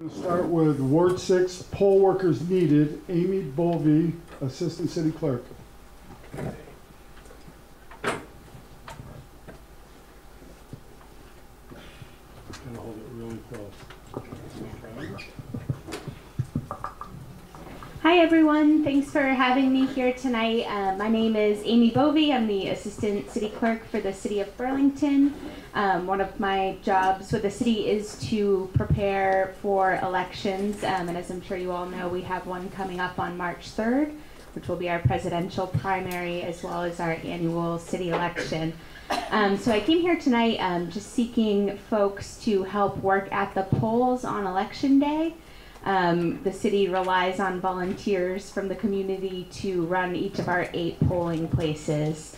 We'll start with Ward 6, poll workers needed. Amy Bovee, Assistant City Clerk. Hi everyone, thanks for having me here tonight. My name is Amy Bovee. I'm the Assistant City Clerk for the City of Burlington. One of my jobs with the city is to prepare for elections, and as I'm sure you all know, we have one coming up on March 3rd, which will be our presidential primary as well as our annual city election. So I came here tonight just seeking folks to help work at the polls on election day. The city relies on volunteers from the community to run each of our 8 polling places.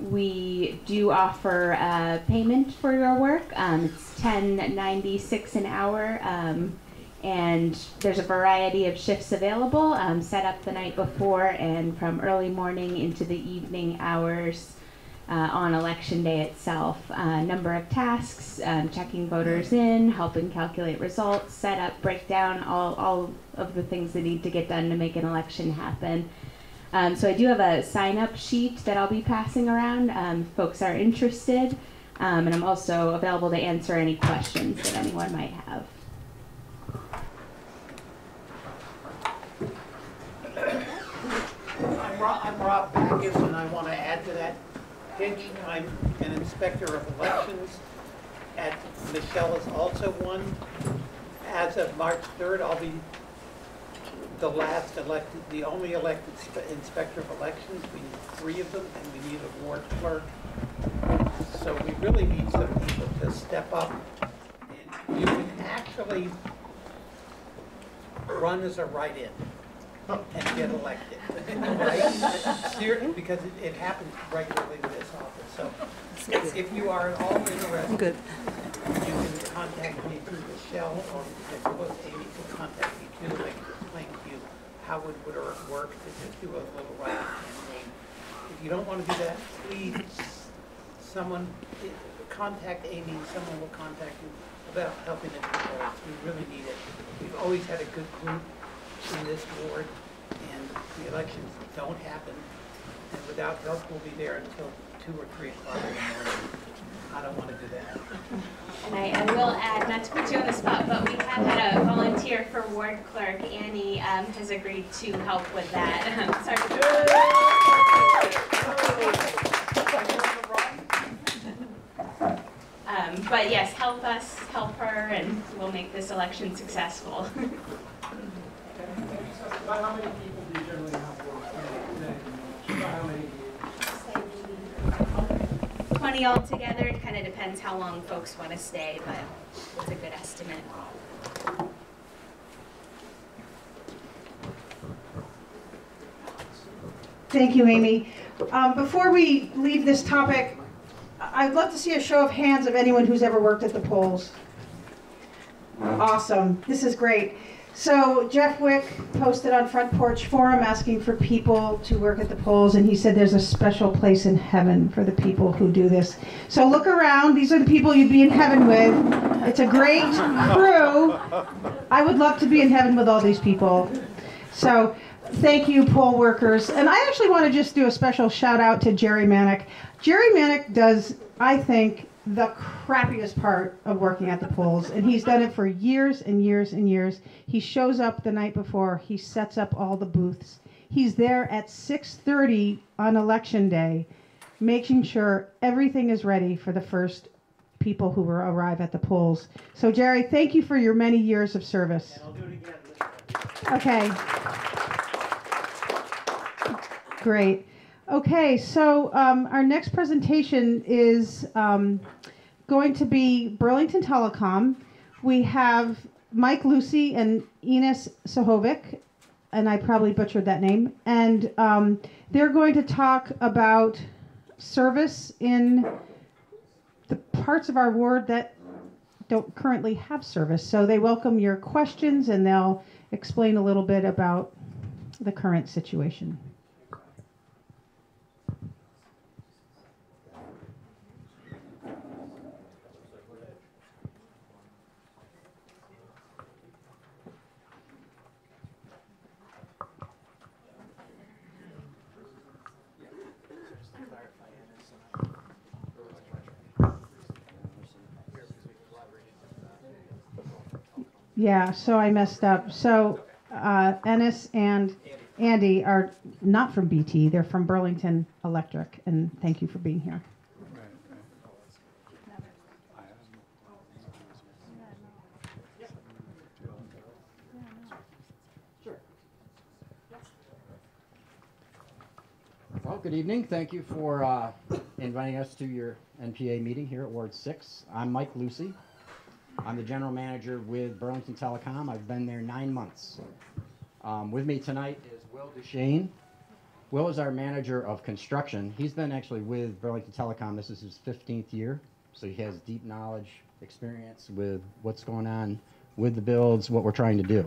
We do offer payment for your work. It's $10.96 an hour, and there's a variety of shifts available, set up the night before and from early morning into the evening hours on election day itself. Number of tasks, checking voters in, helping calculate results, set up, breakdown, all of the things that need to get done to make an election happen. So I do have a sign-up sheet that I'll be passing around if folks are interested, and I'm also available to answer any questions that anyone might have. I'm Rob Backus, and I want to add to that. I'm an inspector of elections, and Michelle is also one. As of March 3rd, I'll be the only elected inspector of elections. We need 3 of them, and we need a ward clerk. So we really need some people to step up. And you can actually run as a write-in and get elected, right? Because it happens regularly with this office. So if you are at all interested, you can contact me through Michelle, or Amy can contact me too. I can explain to you how it would work to just do a little writing campaign. If you don't want to do that, please, contact Amy. Someone will contact you about helping it. We really need it. We've always had a good group in this ward, and the elections don't happen, and without help we'll be there until 2 or 3 o'clock in the morning. I don't want to do that. And I will add, not to put you on the spot, but we have had a volunteer for ward clerk. Annie has agreed to help with that. Sorry. But yes, help us, help her, and we'll make this election successful. By how many people do you generally have working? By how many? 20 altogether. It kind of depends how long folks want to stay, but it's a good estimate. Thank you, Amy. Before we leave this topic, I'd love to see a show of hands of anyone who's ever worked at the polls. Awesome. This is great. So Jeff Wick posted on Front Porch Forum asking for people to work at the polls, and he said there's a special place in heaven for the people who do this. So look around. These are the people you'd be in heaven with. It's a great crew. I would love to be in heaven with all these people. So thank you, poll workers. And I actually want to just do a special shout out to Jerry Manix. Jerry Manix does, I think, the crappiest part of working at the polls, and he's done it for years and years and years. He shows up the night before, he sets up all the booths, he's there at 6:30 on election day, making sure everything is ready for the first people who will arrive at the polls. So Jerry, thank you for your many years of service. And I'll do it again. Okay. Great. Okay, so our next presentation is going to be Burlington Telecom. We have Mike Lucy and Enes Sahovic, and I probably butchered that name, and they're going to talk about service in the parts of our ward that don't currently have service. So they welcome your questions, and they'll explain a little bit about the current situation. Yeah, so I messed up. So Ennis and Andy are not from BT. They're from Burlington Electric, and thank you for being here. Well, good evening. Thank you for inviting us to your NPA meeting here at Ward 6. I'm Mike Lucy. I'm the general manager with Burlington Telecom. I've been there 9 months. With me tonight is Will DeShane. Will is our manager of construction. He's been actually with Burlington Telecom. This is his 15th year, so he has deep knowledge, experience with what's going on with the builds, what we're trying to do.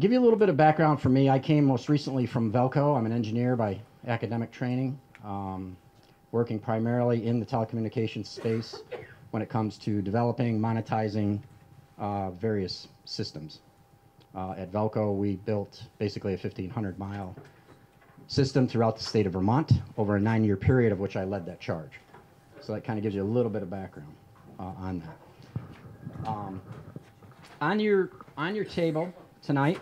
Give you a little bit of background for me. I came most recently from Velco. I'm an engineer by academic training, working primarily in the telecommunications space when it comes to developing, monetizing various systems. At Velco, we built basically a 1,500-mile system throughout the state of Vermont over a 9-year period, of which I led that charge. So that kind of gives you a little bit of background on that. On your table tonight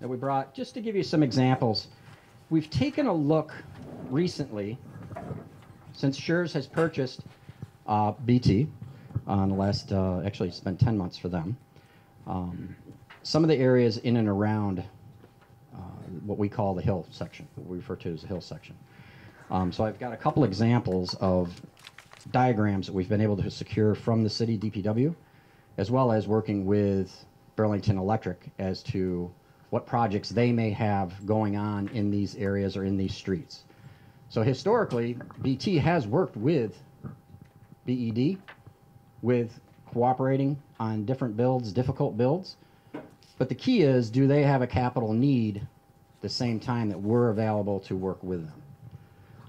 that we brought, just to give you some examples, we've taken a look recently, since Schurz has purchased BT on the last, actually it's been 10 months for them, some of the areas in and around what we call the hill section, what we refer to as the hill section. So I've got a couple examples of diagrams that we've been able to secure from the city DPW, as well as working with Burlington Electric as to what projects they may have going on in these areas or in these streets. So historically, BT has worked with BED, with cooperating on different builds, difficult builds. But the key is, do they have a capital need at the same time that we're available to work with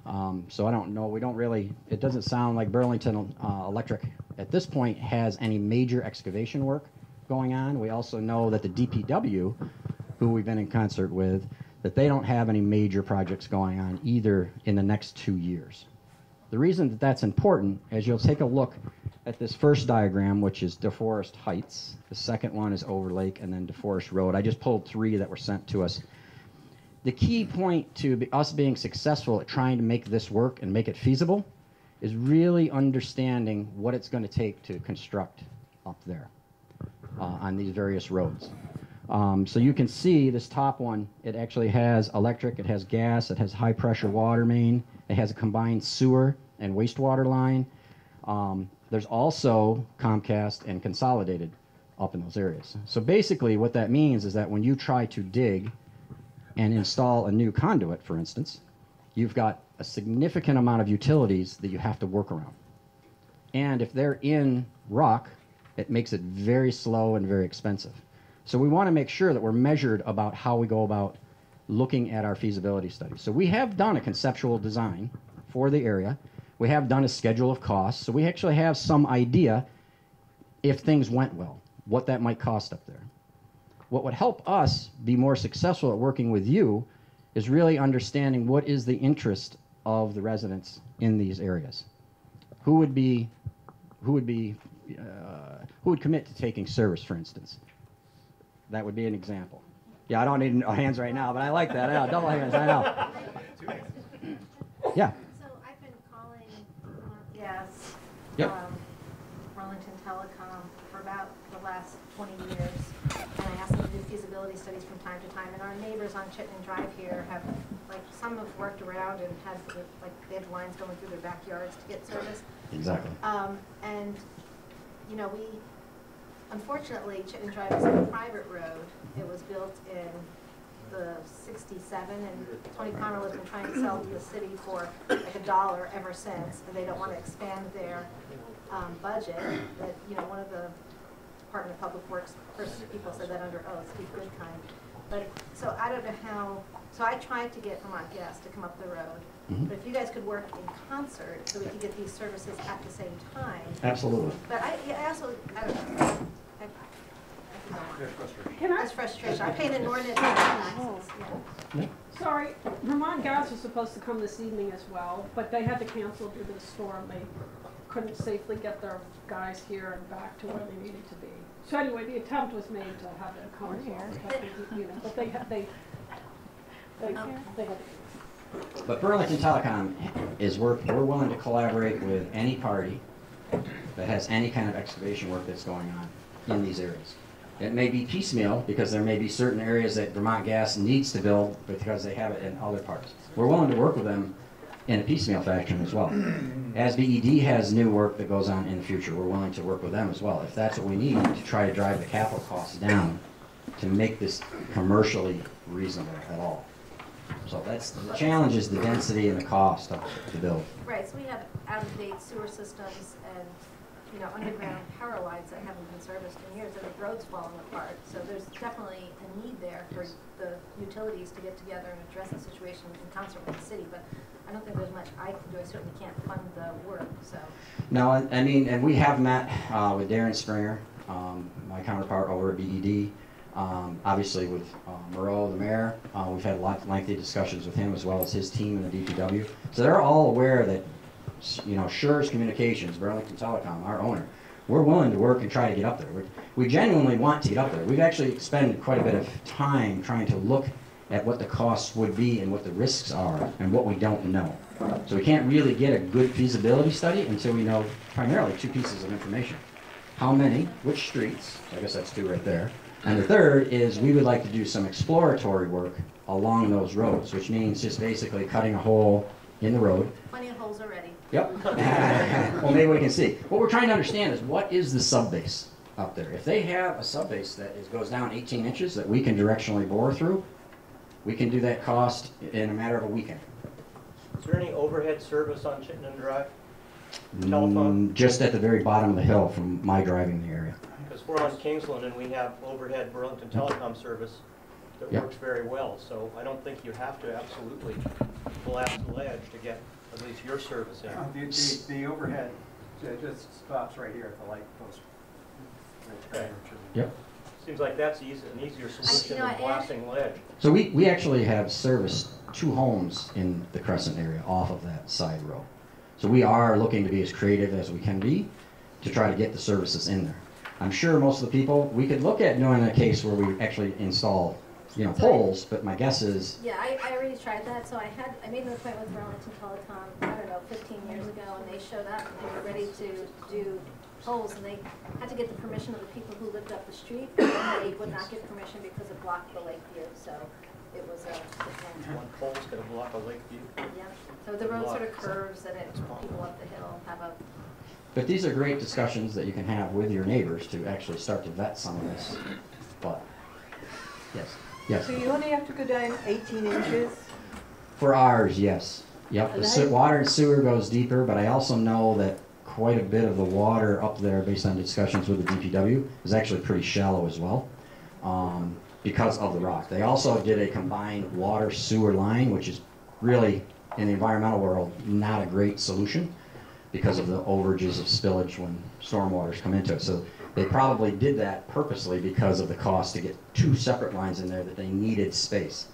them? So I don't know, we don't really, it doesn't sound like Burlington Electric at this point has any major excavation work going on. We also know that the DPW, who we've been in concert with, that they don't have any major projects going on either in the next 2 years. The reason that that's important is you'll take a look at this first diagram, which is DeForest Heights. The second one is Over Lake, and then DeForest Road. I just pulled three that were sent to us. The key point to us being successful at trying to make this work and make it feasible is really understanding what it's going to take to construct up there. On these various roads. So you can see this top one, it actually has electric, it has gas, it has high pressure water main, it has a combined sewer and wastewater line. There's also Comcast and Consolidated up in those areas. So basically what that means is that when you try to dig and install a new conduit, for instance, you've got a significant amount of utilities that you have to work around. And if they're in rock, it makes it very slow and very expensive. So we want to make sure that we're measured about how we go about looking at our feasibility study. So we have done a conceptual design for the area. We have done a schedule of costs. So we actually have some idea, if things went well, what that might cost up there. What would help us be more successful at working with you is really understanding what is the interest of the residents in these areas. Who would commit to taking service, for instance? That would be an example. Yeah, I don't need hands right now, but I like that. I know, double hands, I know. Yeah. So I've been calling Vermont Gas, Burlington Telecom, for about the last 20 years, and I asked them to do feasibility studies from time to time, and our neighbors on Chittenden Drive here have, like, some have worked around and had, like, they had lines going through their backyards to get service. Exactly. And you know, we, unfortunately, Chittenden Drive is a private road. It was built in the 67, and Tony Connell has been trying to sell to the city for like $1 ever since, and they don't want to expand their budget. But, you know, one of the Department of Public Works people said that under oath, Steve Goodkind. But, so I don't know how, so I tried to get Vermont Gas to come up the road. Mm-hmm. But if you guys could work in concert so we could get these services at the same time. Absolutely. But I also, I don't know. That's frustration. I paid an ordinance. Oh. Yeah. Sorry, Vermont Gas was supposed to come this evening as well, but they had to cancel due to the storm. They couldn't safely get their guys here and back to where they needed to be. So anyway, the attempt was made to have them come here, but they had. But Burlington Telecom is we're willing to collaborate with any party that has any kind of excavation work that's going on in these areas. It may be piecemeal because there may be certain areas that Vermont Gas needs to build because they have it in other parts. We're willing to work with them in a piecemeal fashion as well. As BED has new work that goes on in the future, we're willing to work with them as well if that's what we need to try to drive the capital costs down to make this commercially reasonable at all. So that's the challenge, is the density and the cost of the build. Right, so we have out-of-date sewer systems and, you know, underground power lines that haven't been serviced in years, and the roads falling apart. So there's definitely a need there for the utilities to get together and address the situation in concert with the city. But I don't think there's much I can do. I certainly can't fund the work. So no, I mean, and we have met with Darren Springer, my counterpart over at BED. Obviously with Moreau, the mayor, we've had lengthy discussions with him as well as his team in the DPW. So they're all aware that, you know, Schurz Communications, Burlington Telecom, our owner, we're willing to work and try to get up there. We genuinely want to get up there. We've actually spent quite a bit of time trying to look at what the costs would be and what the risks are and what we don't know. So we can't really get a good feasibility study until we know primarily two pieces of information. How many, which streets, I guess that's two right there. And the third is we would like to do some exploratory work along those roads, which means just basically cutting a hole in the road. Plenty of holes already. Yep. Well, maybe we can see. What we're trying to understand is what is the subbase up there? If they have a subbase that goes down 18 inches that we can directionally bore through, we can do that cost in a matter of a weekend. Is there any overhead service on Chittenden Drive? Telephone? Just at the very bottom of the hill from my driving the area. Because we're on Kingsland and we have overhead Burlington Telecom service that works very well, so I don't think you have to absolutely collapse the ledge to get at least your service in. The overhead just stops right here at the light post. Okay. Yep. Seems like that's an easier solution than collapsing ledge. So we actually have serviced two homes in the Crescent area off of that side road. So we are looking to be as creative as we can be to try to get the services in there. I'm sure most of the people, we could look at knowing a case where we actually install, you know, so poles, but my guess is... Yeah, I already tried that. So I made an appointment with Burlington Telecom, I don't know, 15 years ago, and they showed up and they were ready to do poles, and they had to get the permission of the people who lived up the street, and they would not get permission because it blocked the lake view. So it was a... Poles going to block a lake view? Yeah. So the road sort of curves and it people up the hill have a... But these are great discussions that you can have with your neighbors to actually start to vet some of this. But, yes. So you only have to go down 18 inches? For ours, yes. Yep, the water and sewer goes deeper, but I also know that quite a bit of the water up there, based on discussions with the DPW, is actually pretty shallow as well, because of the rock. They also did a combined water sewer line, which is really, in the environmental world, not a great solution, because of the overages of spillage when stormwaters come into it. So they probably did that purposely because of the cost to get two separate lines in there that they needed space.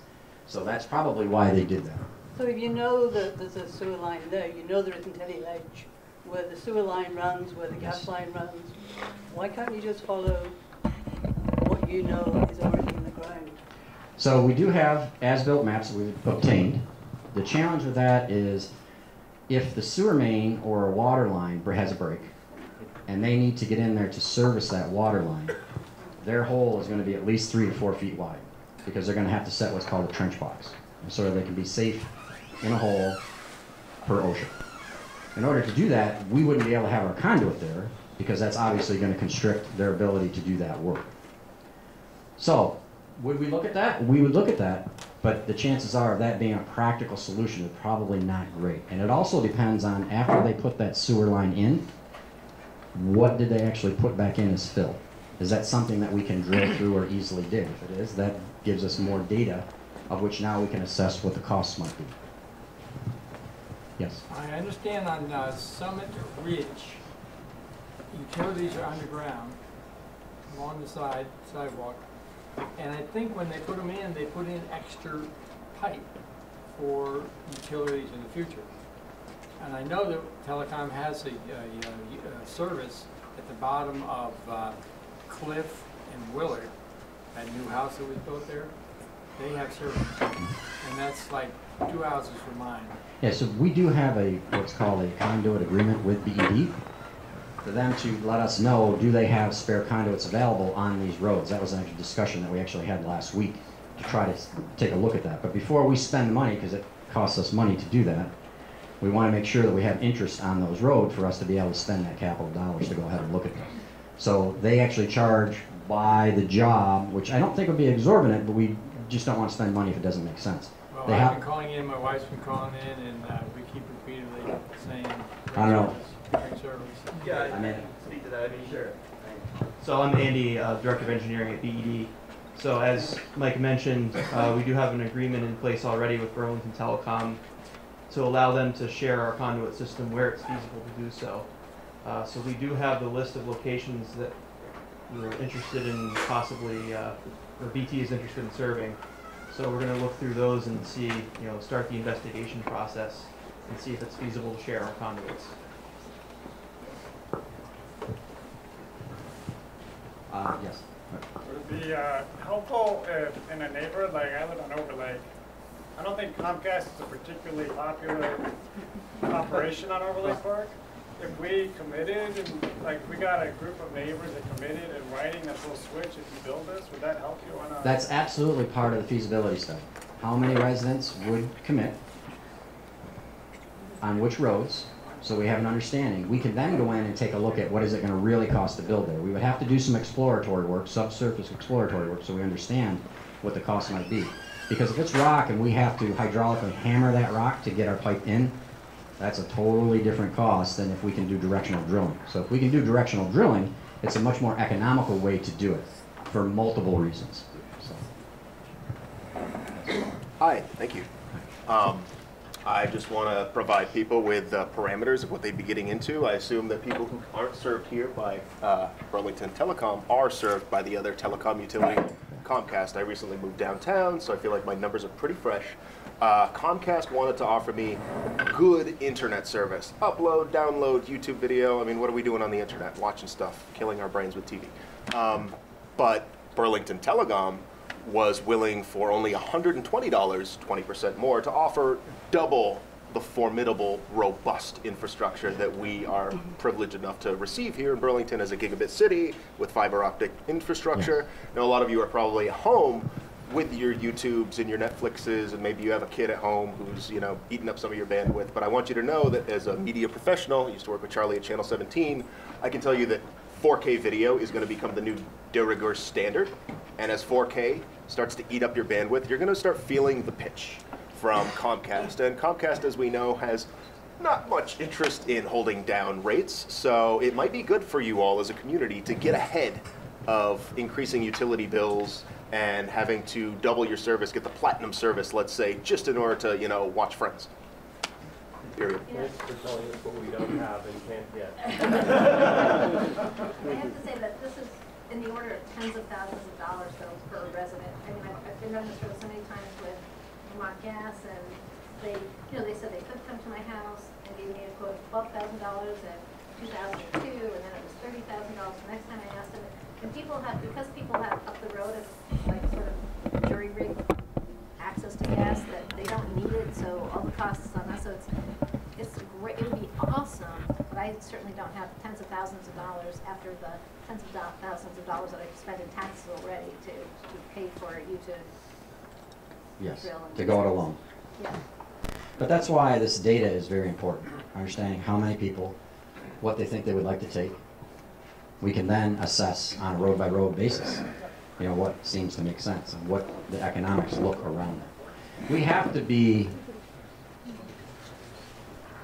So that's probably why they did that. So if you know that there's a sewer line there, you know there isn't any ledge, where the sewer line runs, where the gas line runs, why can't you just follow what you know is already in the ground? So we do have as-built maps that we've obtained. The challenge with that is, if the sewer main or a water line has a break and they need to get in there to service that water line, their hole is going to be at least 3 to 4 feet wide because they're going to have to set what's called a trench box so they can be safe in a hole per OSHA. In order to do that, we wouldn't be able to have our conduit there because that's obviously going to constrict their ability to do that work. So would we look at that? We would look at that. But the chances are of that being a practical solution is probably not great. And it also depends on, after they put that sewer line in, what did they actually put back in as fill? Is that something that we can drill through or easily dig? If it is, that gives us more data of which now we can assess what the costs might be. Yes? I understand on Summit Ridge, utilities are underground along the sidewalk. And I think when they put them in, they put in extra pipe for utilities in the future. And I know that Telecom has a service at the bottom of Cliff and Willard, that new house that was built there. They have service, and that's like 2 houses from mine. Yeah, so we do have a what's called a conduit agreement with BED for them to let us know, do they have spare conduits available on these roads? That was a discussion that we actually had last week to try to take a look at that. But before we spend money, because it costs us money to do that, we want to make sure that we have interest on those roads for us to be able to spend that capital dollars to go ahead and look at them. So they actually charge by the job, which I don't think would be exorbitant, but we just don't want to spend money if it doesn't make sense. Well, I've been calling in, my wife's been calling in, and we keep repeatedly saying, I don't know. Yeah, I mean, speak to that, I mean, sure. So I'm Andy, Director of Engineering at BED. So as Mike mentioned, we do have an agreement in place already with Burlington Telecom to allow them to share our conduit system where it's feasible to do so. So we do have the list of locations that we're interested in possibly, or BT is interested in serving. So we're going to look through those and see, you know, start the investigation process and see if it's feasible to share our conduits. Yes. Would it be helpful if in a neighborhood, like I live on Over Lake, I don't think Comcast is a particularly popular operation on Over Lake Park. If we committed, and like we got a group of neighbors that committed in writing that we'll switch if you build this, would that help you on a... That's absolutely part of the feasibility study. How many residents would commit on which roads, so we have an understanding. We can then go in and take a look at what is it going to really cost to build there. We would have to do some exploratory work, subsurface exploratory work, so we understand what the cost might be. Because if it's rock and we have to hydraulically hammer that rock to get our pipe in, that's a totally different cost than if we can do directional drilling. So if we can do directional drilling, it's a much more economical way to do it for multiple reasons. So. Hi, thank you. I just want to provide people with parameters of what they'd be getting into. I assume that people who aren't served here by Burlington Telecom are served by the other telecom utility, Comcast. I recently moved downtown, so I feel like my numbers are pretty fresh. Comcast wanted to offer me good internet service. Upload, download, YouTube video. I mean, what are we doing on the internet? Watching stuff, killing our brains with TV. But Burlington Telecom was willing for only $120, 20% more, to offer double the formidable, robust infrastructure that we are privileged enough to receive here in Burlington as a gigabit city with fiber optic infrastructure. Now, a lot of you are probably at home with your YouTubes and your Netflixes, and maybe you have a kid at home who's, you know, eating up some of your bandwidth. But I want you to know that as a media professional, I used to work with Charlie at Channel 17, I can tell you that 4K video is going to become the new de rigueur standard. And as 4K starts to eat up your bandwidth, you're going to start feeling the pitch from Comcast. And Comcast, as we know, has not much interest in holding down rates. So it might be good for you all as a community to get ahead of increasing utility bills and having to double your service, get the platinum service, let's say, just in order to, you know, watch Friends. Period. Yeah. Thanks for telling us what we don't have and can't get. I have to say that this is in the order of tens of thousands of dollars, though, per resident. I mean, I've been on this road so many times with Vermont Gas, and they, you know, they said they could come to my house and gave me a quote of $12,000 in 2002, and then it was $30,000 the next time I asked them. And people have, because people have up the road of like sort of jury rig access to gas that they don't need it, so all the costs on us. So it's great. It would be awesome, but I certainly don't have tens of thousands of dollars after the tens of thousands of dollars that I've spent in taxes already to pay for you to. Yes, to go it alone. Yeah. But that's why this data is very important. Understanding how many people, what they think they would like to take. We can then assess on a road-by-road basis, you know, what seems to make sense and what the economics look around that. We have to be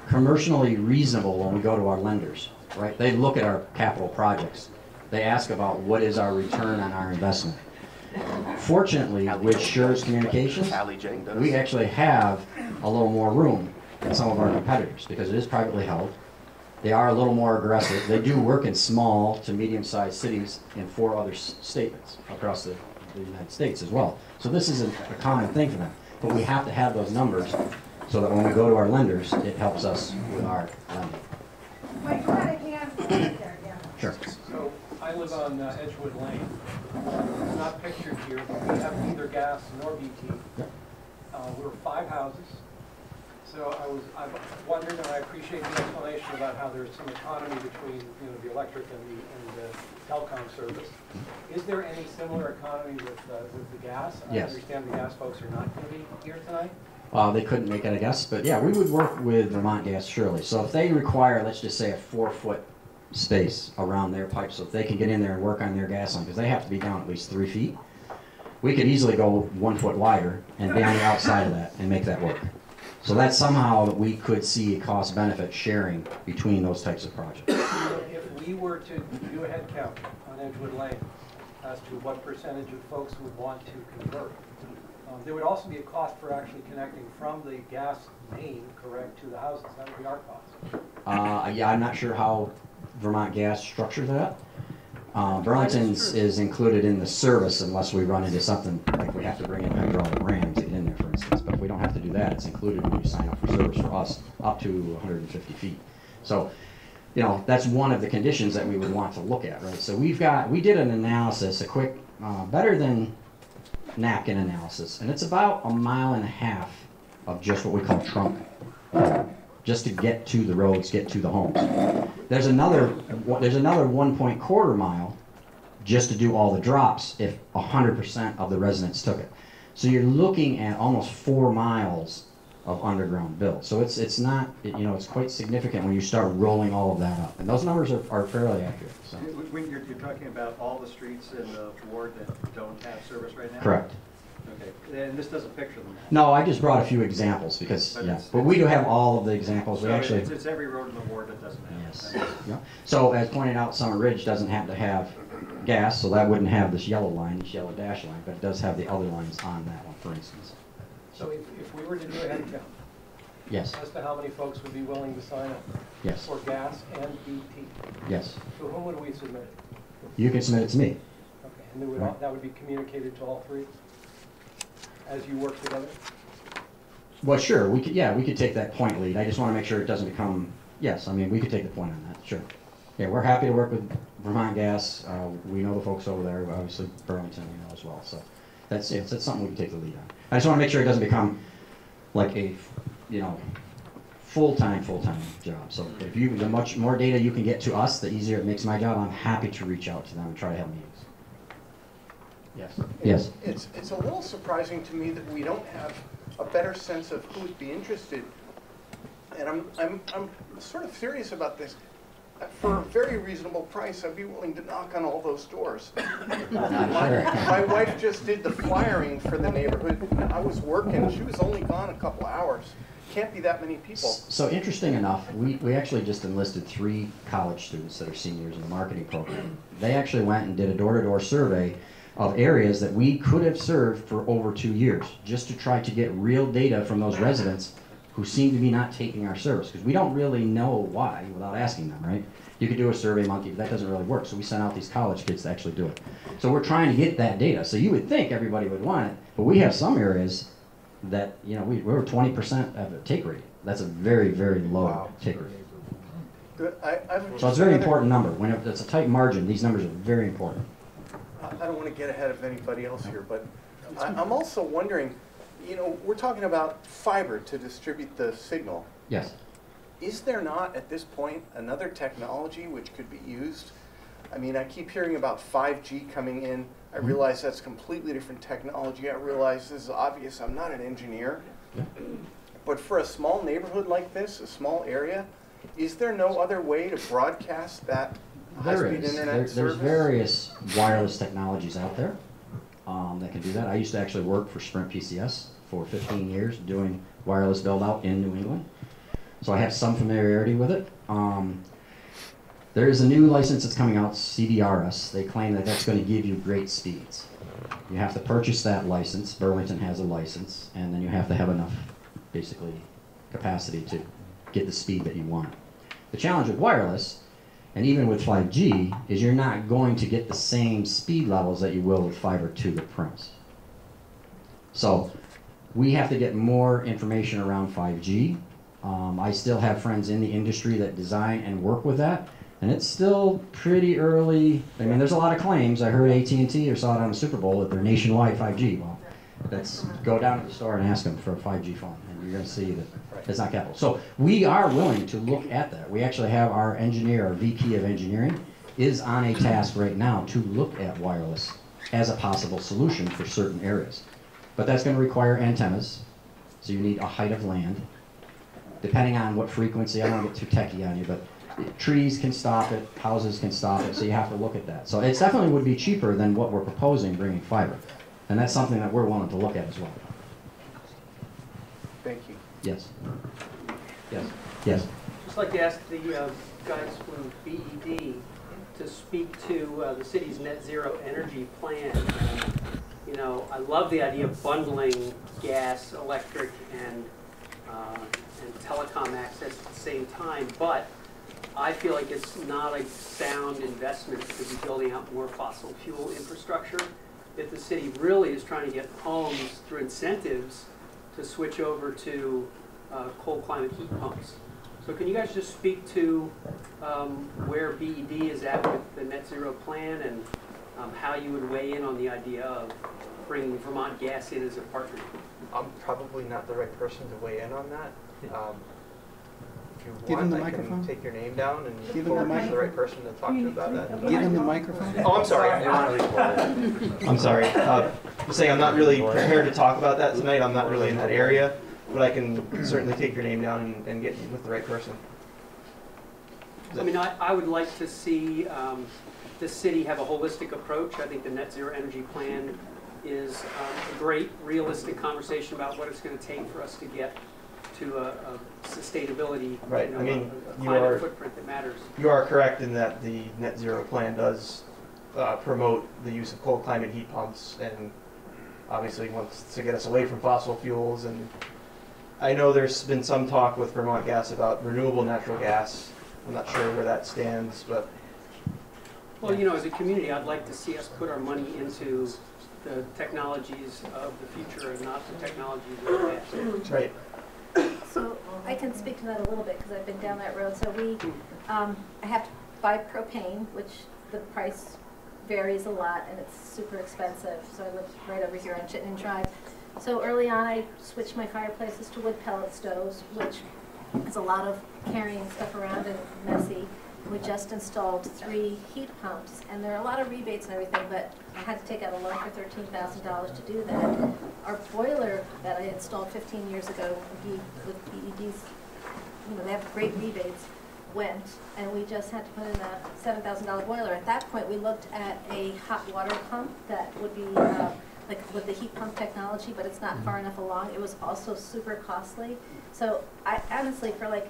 commercially reasonable when we go to our lenders, right? They look at our capital projects. They ask about what is our return on our investment. Fortunately, with Sure's Communications, we actually have a little more room than some of our competitors because it is privately held. They are a little more aggressive. They do work in small to medium-sized cities in 4 other states across the United States as well. So this is a common thing for them. But we have to have those numbers so that when we go to our lenders, it helps us with our lending. Wait, you had a hand there, yeah. Sure. So I live on Edgewood Lane. It's not pictured here, but we have neither gas nor BT. Yeah. We're 5 houses. So I wondered, and I appreciate the explanation about how there's some economy between the electric and the telecom service. Is there any similar economy with the gas? Yes. I understand the gas folks are not going to be here tonight. They couldn't make it, I guess. But yeah, we would work with Vermont Gas, surely. So if they require, let's just say, a 4-foot space around their pipe, so if they can get in there and work on their gas line, because they have to be down at least 3 feet, we could easily go 1 foot wider and be on the outside of that and make that work. So that somehow we could see a cost-benefit sharing between those types of projects. If we were to do a head count on Edgewood Lane as to what percentage of folks would want to convert, there would also be a cost for actually connecting from the gas main, correct, to the houses. That would be our cost. Yeah, I'm not sure how Vermont Gas structures that. Burlington's is included in the service unless we run into something like we have to bring in hydraulic rams to get in there, for instance. But if we don't have to do that, it's included when you sign up for service for us up to 150 feet. So, that's one of the conditions that we would want to look at, right? So we did an analysis, a quick, better than napkin analysis, and it's about 1.5 miles of just what we call trunk, just to get to the roads, get to the homes. There's another 1.25 miles just to do all the drops if 100% of the residents took it. So you're looking at almost 4 miles of underground build. So it's not, it's quite significant when you start rolling all of that up. And those numbers are fairly accurate. So. When you're talking about all the streets in the ward that don't have service right now? Correct. Okay, and this doesn't picture them. No, I just brought a few examples because, but we do have all of the examples. So we actually, it's every road in the ward that doesn't have. Yes. Yeah. So as pointed out, Summer Ridge doesn't have to have gas, so that wouldn't have this yellow line, this yellow dash line, but it does have the other lines on that one, for instance. So if we were to do a head count, yes, as to how many folks would be willing to sign up, yes, for gas and BT, yes, to whom would we submit it? You can submit it to me. Okay, and that would be communicated to all three as you work together? Well, sure, we could take that point lead. I just want to make sure it doesn't become, yes, I mean, we could take the point on that, sure. Yeah, we're happy to work with Vermont Gas. We know the folks over there, obviously Burlington we know as well, so that's something we can take the lead on. I just want to make sure it doesn't become like a, full-time job. So if you, the much more data you can get to us, the easier it makes my job. I'm happy to reach out to them and try to help me. Yes. Yes. It's a little surprising to me that we don't have a better sense of who would be interested, and I'm sort of serious about this. For a very reasonable price, I'd be willing to knock on all those doors. My wife just did the flyering for the neighborhood. I was working; she was only gone a couple hours. Can't be that many people. So interesting enough, we actually just enlisted 3 college students that are seniors in the marketing program. They actually went and did a door-to-door survey of areas that we could have served for over 2 years, just to try to get real data from those residents who seem to be not taking our service, because we don't really know why without asking them, right? You could do a Survey Monkey, but that doesn't really work, so we sent out these college kids to actually do it. So we're trying to get that data. So you would think everybody would want it, but we have some areas that, we were 20% of the take rate. That's a very, very low take rate. So it's a very important number. When it's a tight margin, these numbers are very important. I don't want to get ahead of anybody else here, but I'm also wondering, we're talking about fiber to distribute the signal. Yes. Is there not, at this point, another technology which could be used? I mean, I keep hearing about 5G coming in. I realize that's completely different technology. I realize this is obvious. I'm not an engineer. Yeah. But for a small neighborhood like this, a small area, is there no other way to broadcast that? There's various wireless technologies out there that can do that. I used to actually work for Sprint PCS for 15 years doing wireless build-out in New England. So I have some familiarity with it. There is a new license that's coming out, CBRS. They claim that that's going to give you great speeds. You have to purchase that license. Burlington has a license. And then you have to have enough, basically, capacity to get the speed that you want. The challenge with wireless, and even with 5G, is you're not going to get the same speed levels that you will with fiber to the premise. So we have to get more information around 5G. I still have friends in the industry that design and work with that, and it's still pretty early. I mean, there's a lot of claims. I heard AT&T or saw it on the Super Bowl that they're nationwide 5G. Well, let's go down to the store and ask them for a 5G phone, and you're going to see that it's not capital. So we are willing to look at that. We actually have our engineer, our VP of engineering, is on a task right now to look at wireless as a possible solution for certain areas. But that's going to require antennas, so you need a height of land. Depending on what frequency, I don't want to get too techie on you, but trees can stop it, houses can stop it, so you have to look at that. So it definitely would be cheaper than what we're proposing, bringing fiber. And that's something that we're willing to look at as well. Thank you. Yes. Yes. Yes. I'd just like to ask the guys from BED to speak to the city's net zero energy plan. You know, I love the idea of bundling gas, electric, and telecom access at the same time, but I feel like it's not a sound investment to be building out more fossil fuel infrastructure. If the city really is trying to get homes through incentives to switch over to cold climate heat pumps. So can you guys just speak to where BED is at with the net zero plan and how you would weigh in on the idea of bringing Vermont Gas in as a partner? I'm probably not the right person to weigh in on that. If you want, I can take your name down and give forward to the right person to talk to about that. Give him the microphone. Oh, I'm sorry. I didn't want to record it. I'm sorry. I'm saying I'm not really prepared to talk about that tonight. I'm not really in that area, but I can certainly take your name down and get you with the right person. I mean, I would like to see the city have a holistic approach. I think the net zero energy plan is a great, realistic conversation about what it's going to take for us to get to a sustainability, right. You know, I mean, a climate footprint that matters. You are correct in that the net zero plan does promote the use of cold climate heat pumps, and obviously wants to get us away from fossil fuels. And I know there's been some talk with Vermont Gas about renewable natural gas. I'm not sure where that stands, but well, you know, as a community, I'd like to see us put our money into the technologies of the future and not the technologies of the past. Right. So I can speak to that a little bit because I've been down that road. So we, I have to buy propane, which the price varies a lot and it's super expensive. So I live right over here on Chittenden Drive. So early on, I switched my fireplaces to wood pellet stoves, which is a lot of carrying stuff around and messy. We just installed 3 heat pumps, and there are a lot of rebates and everything, but I had to take out a loan for $13,000 to do that. Our boiler that I installed 15 years ago with BED's, you know, they have great rebates, went, and we just had to put in a $7,000 boiler. At that point, we looked at a hot water pump that would be like with the heat pump technology, but it's not far enough along. It was also super costly. So I honestly, for like,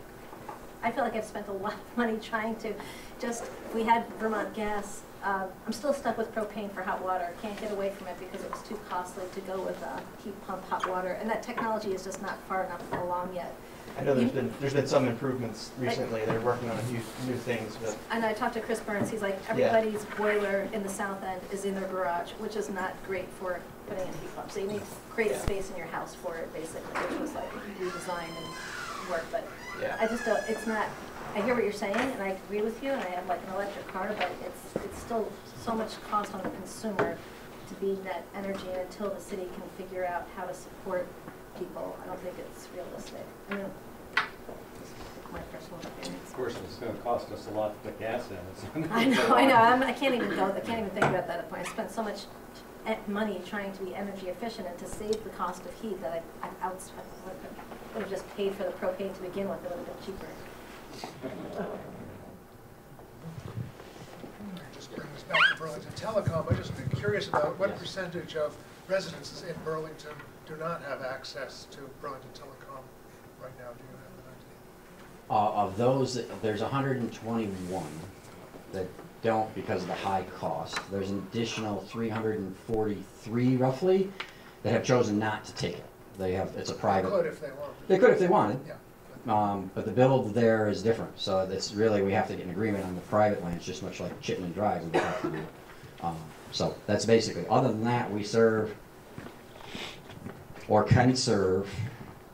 I feel like I've spent a lot of money trying to just, we had Vermont Gas. I'm still stuck with propane for hot water. Can't get away from it because it was too costly to go with heat pump hot water. And that technology is just not far enough along yet. I know there's been some improvements recently. They're working on a few new things. But and I talked to Chris Burns. He's like, everybody's boiler in the south end is in their garage, which is not great for putting in heat pumps. So you need to create a space in your house for it, basically, which was like redesign and work. But I just don't, it's not, I hear what you're saying and I agree with you and I have like an electric car, but it's still so much cost on the consumer to be net energy, and until the city can figure out how to support people, I don't think it's realistic. I mean, my personal opinion. Of course, it's going to cost us a lot to put gas in. I know, I can't even go, I can't even think about that at point. I spent so much money trying to be energy efficient and to save the cost of heat that I've outspent. I would have just paid for the propane to begin with. It would have been cheaper. Just bring this back to Burlington Telecom. I've just been curious about what percentage of residences in Burlington do not have access to Burlington Telecom right now. Do you have an idea? Of those, there's 121 that don't because of the high cost. There's an additional 343, roughly, that have chosen not to take it. They have, it's a private. They could if they wanted. They could if they wanted. Yeah. But the build there is different. So it's really, we have to get an agreement on the private lands, just much like Chittenden Drive. We have to do. So that's basically, other than that, we serve or can serve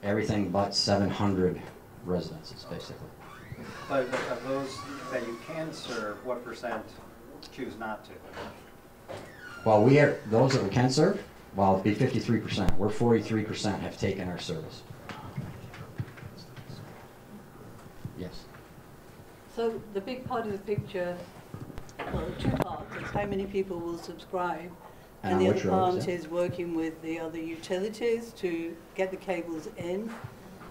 everything but 700 residences, basically. But of those that you can serve, what percent choose not to? Well, we are, those that we can serve, well, it'd be 53%. We're 43% have taken our service. Yes. So the big part of the picture, well, two parts, is how many people will subscribe, and the other part is working with the other utilities to get the cables in.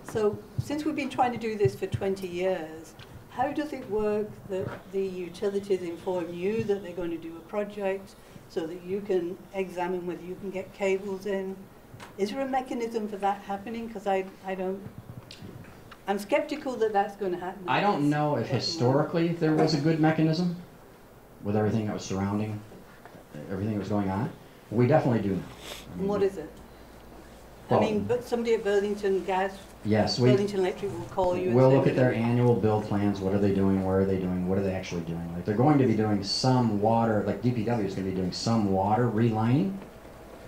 So since we've been trying to do this for 20 years, how does it work that the utilities inform you that they're going to do a project so that you can examine whether you can get cables in? Is there a mechanism for that happening? Because I'm skeptical that that's going to happen. I don't know if historically there was a good mechanism with everything that was surrounding, everything that was going on. We definitely do now. I mean, what is it? Well, I mean, but somebody at Burlington Gas, yes, Burlington Electric will call you. We'll look at their annual build plans. What are they doing? Where are they doing? What are they actually doing? Like, they're going to be doing some water, like DPW is going to be doing some water relining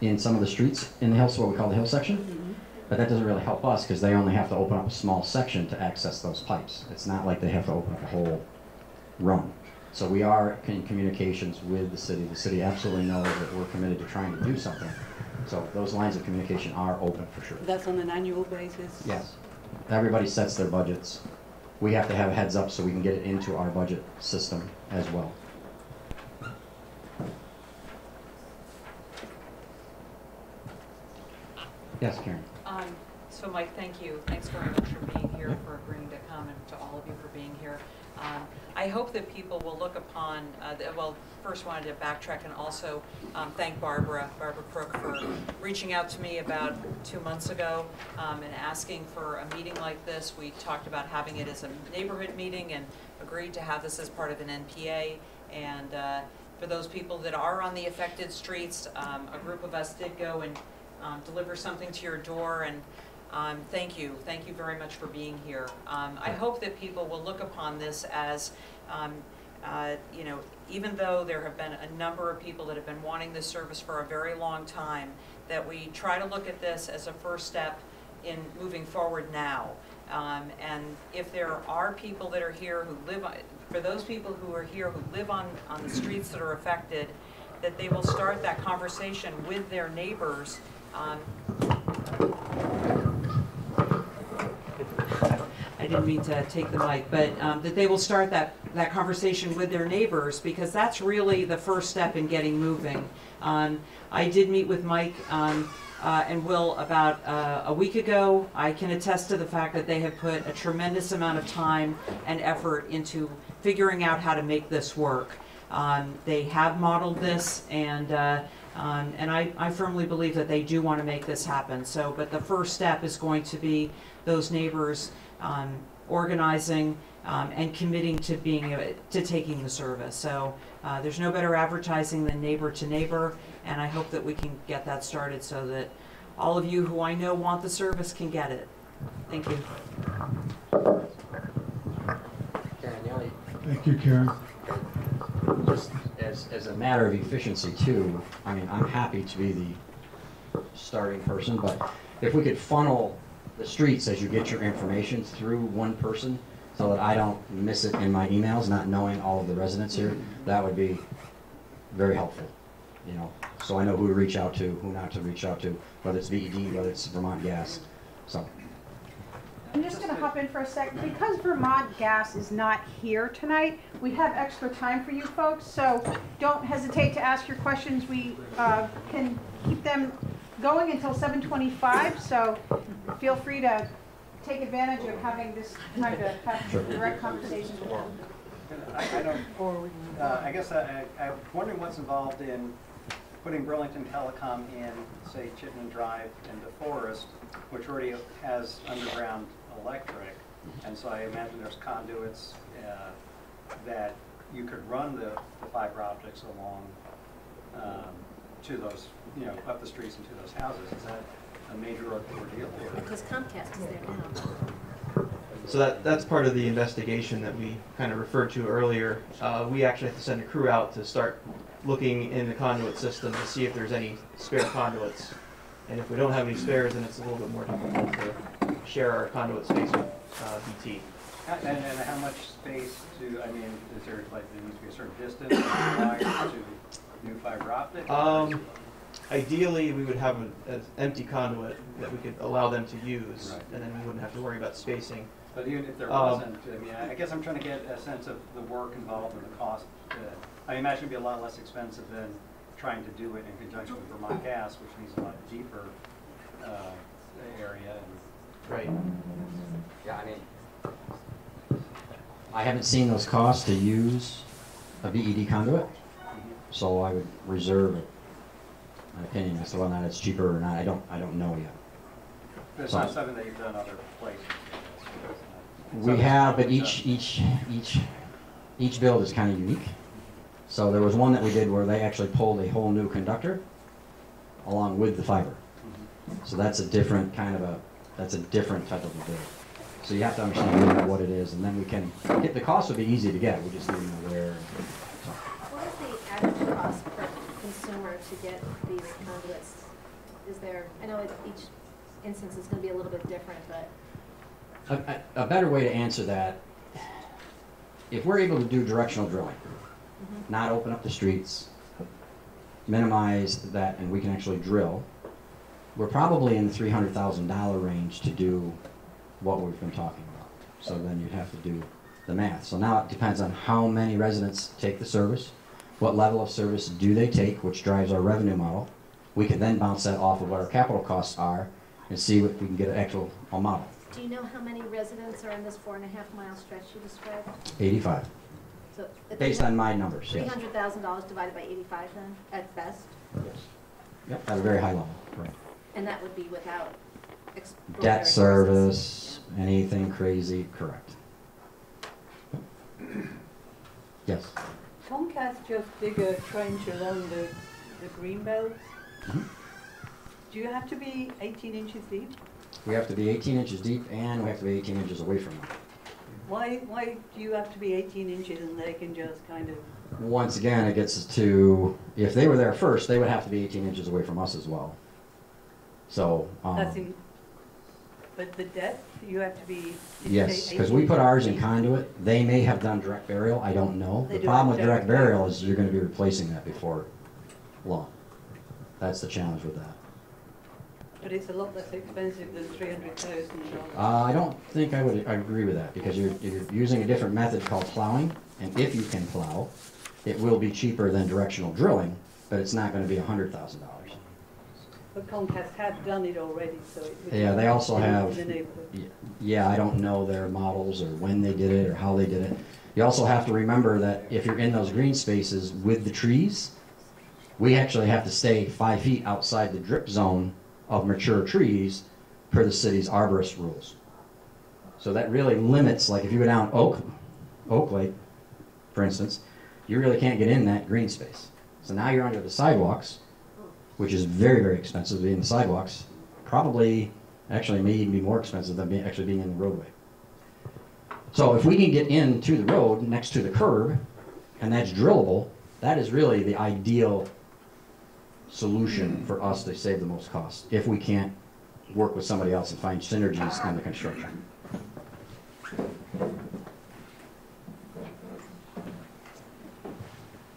in some of the streets in the hills, what we call the hill section. Mm-hmm. But that doesn't really help us because they only have to open up a small section to access those pipes. It's not like they have to open up a whole run. So we are in communications with the city. The city absolutely knows that we're committed to trying to do something. So those lines of communication are open for sure. That's on an annual basis? Yes. Everybody sets their budgets. We have to have a heads up so we can get it into our budget system as well. Yes, Karen. So Mike, thank you. Thanks very much for being here, for agreeing to come, and to all of you for being here. I hope that people will look upon, well, first wanted to backtrack and also thank Barbara Crook for reaching out to me about 2 months ago and asking for a meeting like this. We talked about having it as a neighborhood meeting and agreed to have this as part of an NPA. And for those people that are on the affected streets, a group of us did go and deliver something to your door. And thank you very much for being here. I hope that people will look upon this as, you know, even though there have been a number of people that have been wanting this service for a very long time, that we try to look at this as a first step in moving forward now. And if there are people that are here who live, for those people who are here who live on the streets that are affected, that they will start that conversation with their neighbors. I didn't mean to take the mic, but that they will start that conversation with their neighbors, because that's really the first step in getting moving. I did meet with Mike and Will about a week ago. I can attest to the fact that they have put a tremendous amount of time and effort into figuring out how to make this work. They have modeled this, and I firmly believe that they do want to make this happen. So, but the first step is going to be those neighbors organizing and committing to taking the service. So there's no better advertising than neighbor to neighbor, and I hope that we can get that started so that all of you who I know want the service can get it. Thank you. Thank you, Karen. Just as a matter of efficiency too, I mean, I'm happy to be the starting person, but if we could funnel the streets as you get your information through one person so that I don't miss it in my emails, not knowing all of the residents here, that would be very helpful, you know, so I know who to reach out to, who not to reach out to, whether it's VED, whether it's Vermont Gas. So I'm just going to hop in for a second. Because Vermont Gas is not here tonight, we have extra time for you folks, so don't hesitate to ask your questions. We can keep them going until 7:25, so feel free to take advantage of having this time to have direct conversations with them. I guess I'm wondering what's involved in putting Burlington Telecom in, say, Chittenden Drive and DeForest, which already has underground electric, and so I imagine there's conduits that you could run the fiber optics along to those, you know, up the streets and to those houses. Is that a major ordeal? Because Comcast is there now. So that's part of the investigation that we kind of referred to earlier. We actually have to send a crew out to start looking in the conduit system to see if there's any spare conduits And if we don't have any spares, then it's a little bit more difficult to share our conduit space with BT. And how much space do, I mean, is there, like, there needs to be a certain distance to new fiber optic? Ideally, we would have an empty conduit that we could allow them to use, right, and then we wouldn't have to worry about spacing. But even if there wasn't, I mean, I guess I'm trying to get a sense of the work involved and the cost. I imagine it would be a lot less expensive than trying to do it in conjunction with Vermont Gas, which needs a lot deeper area. And right. Yeah, I mean, I haven't seen those costs to use a VED conduit, so I would reserve it. My opinion as to whether or not it's cheaper or not, I don't know yet. But it's not something that you've done other places. We have, but each build is kind of unique. So there was one that we did where they actually pulled a whole new conductor along with the fiber. Mm-hmm. So that's a different kind of that's a different type of a build. So you have to understand what it is, and then we can get the cost would be easy to get. We just need to know where. So. What is the average cost per consumer to get these conduits? Is there? I know each instance is going to be a little bit different, but a better way to answer that, if we're able to do directional drilling. Mm-hmm. Not open up the streets, minimize that, and we can actually drill. We're probably in the $300,000 range to do what we've been talking about. So then you'd have to do the math. So now it depends on how many residents take the service, what level of service do they take, which drives our revenue model. We can then bounce that off of what our capital costs are and see if we can get an actual model. Do you know how many residents are in this 4.5 mile stretch you described? 85. So based on my numbers, yes. $300,000 divided by 85, then, at best? Yes. Yep, at a very high level, right. And that would be without debt service, yeah, anything crazy, correct. Yes? Comcast just dig a trench along the green belt. Mm-hmm. Do you have to be 18 inches deep? We have to be 18 inches deep, and we have to be 18 inches away from them. Why do you have to be 18 inches and they can just kind of... Once again, it gets to, if they were there first, they would have to be 18 inches away from us as well. So... but the depth, you have to be... Yes, because we put ours in conduit. They may have done direct burial. I don't know. The problem with direct burial is you're going to be replacing that before long. That's the challenge with that. But it's a lot less expensive than $300,000. I don't think I would agree with that, because you're using a different method called plowing, and if you can plow, it will be cheaper than directional drilling, but it's not going to be $100,000. But Comcast had done it already, so it would yeah, they also have. The yeah, I don't know their models or when they did it or how they did it. You also have to remember that if you're in those green spaces with the trees, we actually have to stay 5 feet outside the drip zone of mature trees per the city's arborist rules. So that really limits, like if you go down Oak Lake, for instance, you really can't get in that green space. So now you're under the sidewalks, which is very, very expensive to be in the sidewalks. Probably, actually may even be more expensive than actually being in the roadway. So if we can get into the road next to the curb, and that's drillable, that is really the ideal solution for us to save the most cost if we can't work with somebody else and find synergies on the construction.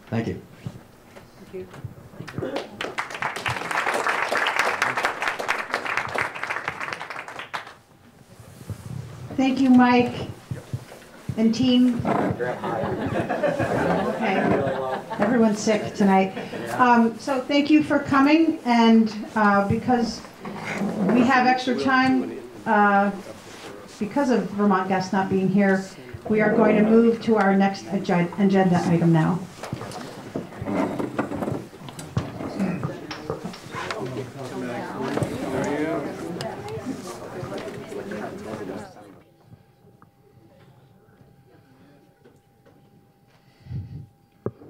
Thank you. Thank you. Thank you, Mike and team. Okay. Everyone's sick tonight. So thank you for coming, and because we have extra time, because of Vermont Gas not being here, we are going to move to our next agenda item now.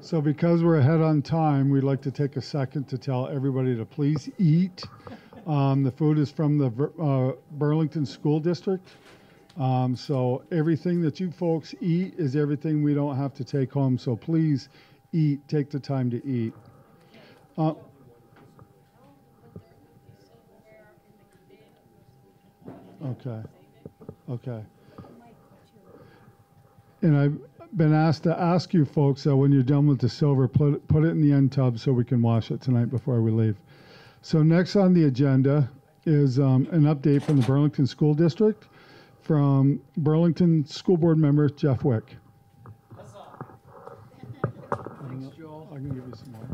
So because we're ahead on time, we'd like to take a second to tell everybody to please eat. The food is from the Burlington School District. So everything that you folks eat is everything we don't have to take home. So please eat, take the time to eat. Okay. Okay. And I've been asked to ask you folks that when you're done with the silver, put it in the end tub so we can wash it tonight before we leave. So next on the agenda is an update from the Burlington School District from Burlington School Board member Jeff Wick. What's up? Thanks, Joel. I can give you some more.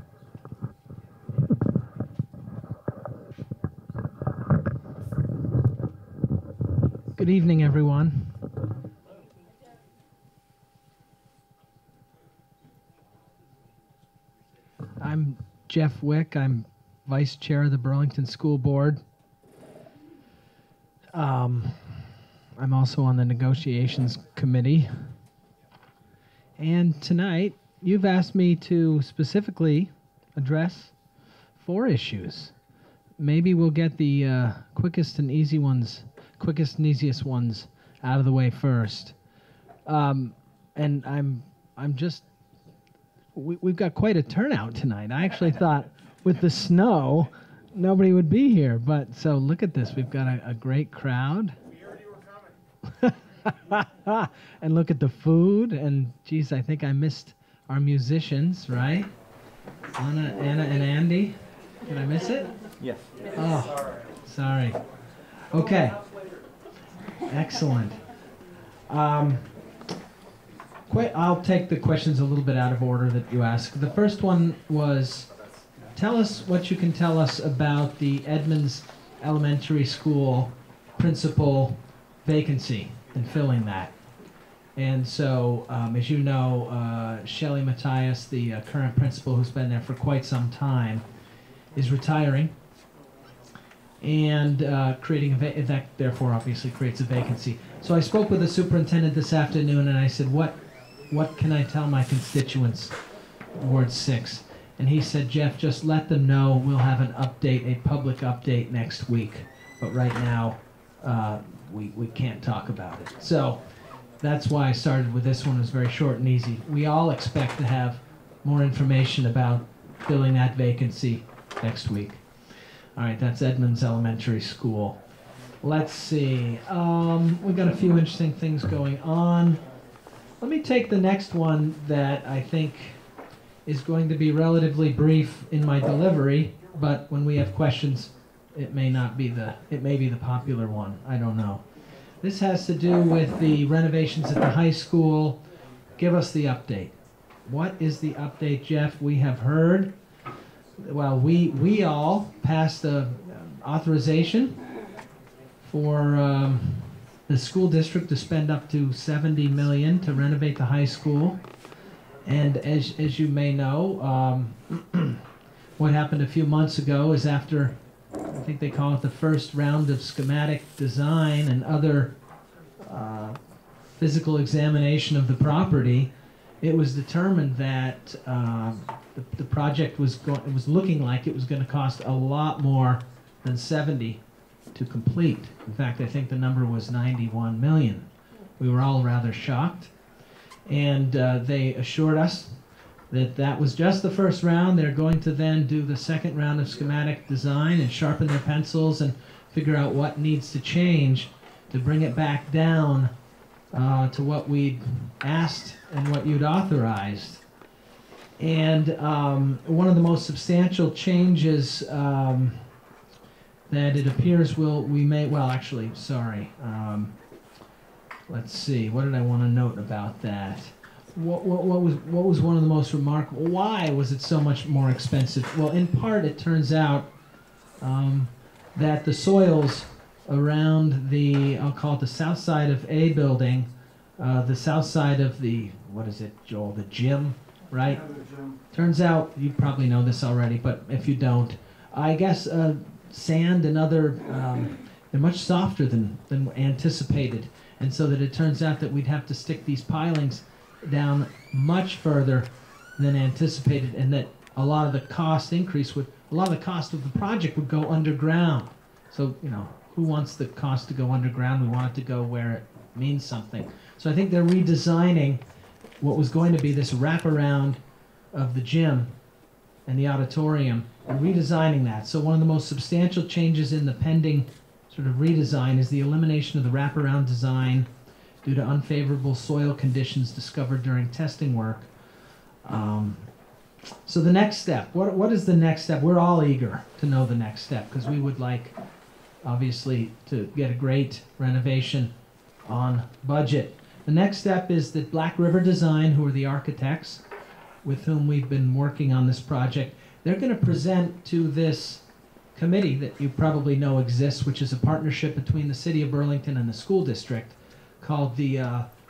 Good evening, everyone. I'm Jeff Wick. I'm Vice Chair of the Burlington School Board. I'm also on the Negotiations Committee. And tonight, you've asked me to specifically address 4 issues. Maybe we'll get the quickest and easiest ones out of the way first. And I'm just, we've got quite a turnout tonight. I actually thought with the snow, nobody would be here. But so look at this. We've got a great crowd. We already were coming. And look at the food. And geez, I think I missed our musicians, right? Anna and Andy. Did I miss it? Yes. Oh, sorry. Okay. Excellent. I'll take the questions a little bit out of order that you asked. The first one was, tell us what you can tell us about the Edmunds Elementary School principal vacancy and filling that. And so, as you know, Shelley Matthias, the current principal who's been there for quite some time, is retiring. And that therefore obviously creates a vacancy. So I spoke with the superintendent this afternoon and I said, what can I tell my constituents, Ward 6? And he said, Jeff, just let them know we'll have an update, a public update next week. But right now, we can't talk about it. So that's why I started with this one. It was very short and easy. We all expect to have more information about filling that vacancy next week. All right, that's Edmunds Elementary School. Let's see. We've got a few interesting things going on. Let me take the next one that I think is going to be relatively brief in my delivery, but when we have questions, it may be the popular one. I don't know. This has to do with the renovations at the high school. Give us the update. What is the update, Jeff? We have heard. Well, we all passed the authorization for the school district to spend up to $70 million to renovate the high school. And as you may know, what happened a few months ago is after, I think they call it the first round of schematic design and other physical examination of the property, it was determined that the project was looking like it was going to cost a lot more than 70 to complete. In fact, I think the number was 91 million. We were all rather shocked, and they assured us that that was just the first round. They're going to then do the second round of schematic design and sharpen their pencils and figure out what needs to change to bring it back down to what we'd asked and what you'd authorized. And one of the most substantial changes that it appears let's see, what did I want to note about that? What was one of the most remarkable? Why was it so much more expensive? Well, in part, it turns out that the soils around the, I'll call it the south side of A building, the south side of the, what is it, Joel, the gym, right? Yeah, the gym. Turns out, you probably know this already, but if you don't, I guess sand and other, they're much softer than anticipated. And so that it turns out that we'd have to stick these pilings down much further than anticipated, and that a lot of the cost of the project would go underground. So, you know, who wants the cost to go underground? We want it to go where it means something. So I think they're redesigning what was going to be this wraparound of the gym and the auditorium, and redesigning that. So one of the most substantial changes in the pending sort of redesign is the elimination of the wraparound design due to unfavorable soil conditions discovered during testing work. So the next step, what is the next step? We're all eager to know the next step because we would like, obviously, to get a great renovation on budget. The next step is that Black River Design, who are the architects with whom we've been working on this project, they're going to present to this committee that you probably know exists, which is a partnership between the City of Burlington and the school district called the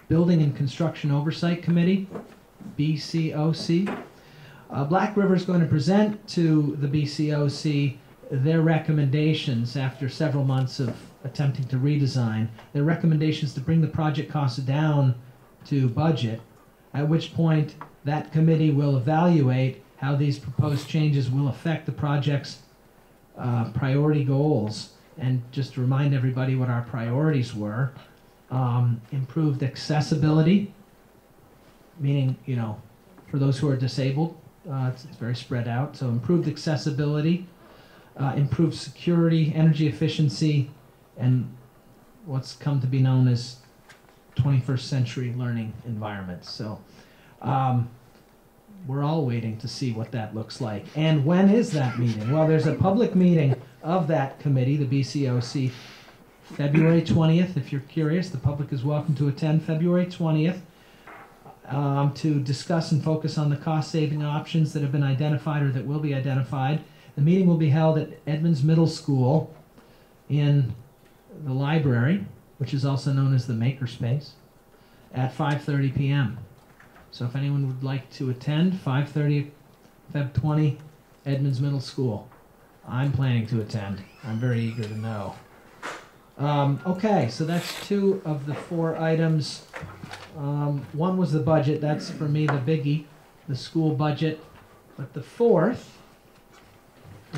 Building and Construction Oversight Committee, BCOC. Black River is going to present to the BCOC their recommendations after several months of attempting to redesign, their recommendations to bring the project costs down to budget, at which point that committee will evaluate how these proposed changes will affect the project's priority goals. And just to remind everybody what our priorities were, improved accessibility, meaning, you know, for those who are disabled, it's very spread out, so improved accessibility, improved security, energy efficiency, and what's come to be known as 21st century learning environments. So we're all waiting to see what that looks like. And when is that meeting? Well, there's a public meeting of that committee, the BCOC, February 20th. If you're curious, the public is welcome to attend February 20th to discuss and focus on the cost-saving options that have been identified or that will be identified. The meeting will be held at Edmunds Middle School in the library, which is also known as the Makerspace, at 5:30 p.m. So if anyone would like to attend, 5:30, Feb 20, Edmunds Middle School. I'm planning to attend. I'm very eager to know. Okay, so that's two of the four items. One was the budget. That's, for me, the biggie, the school budget. But the fourth,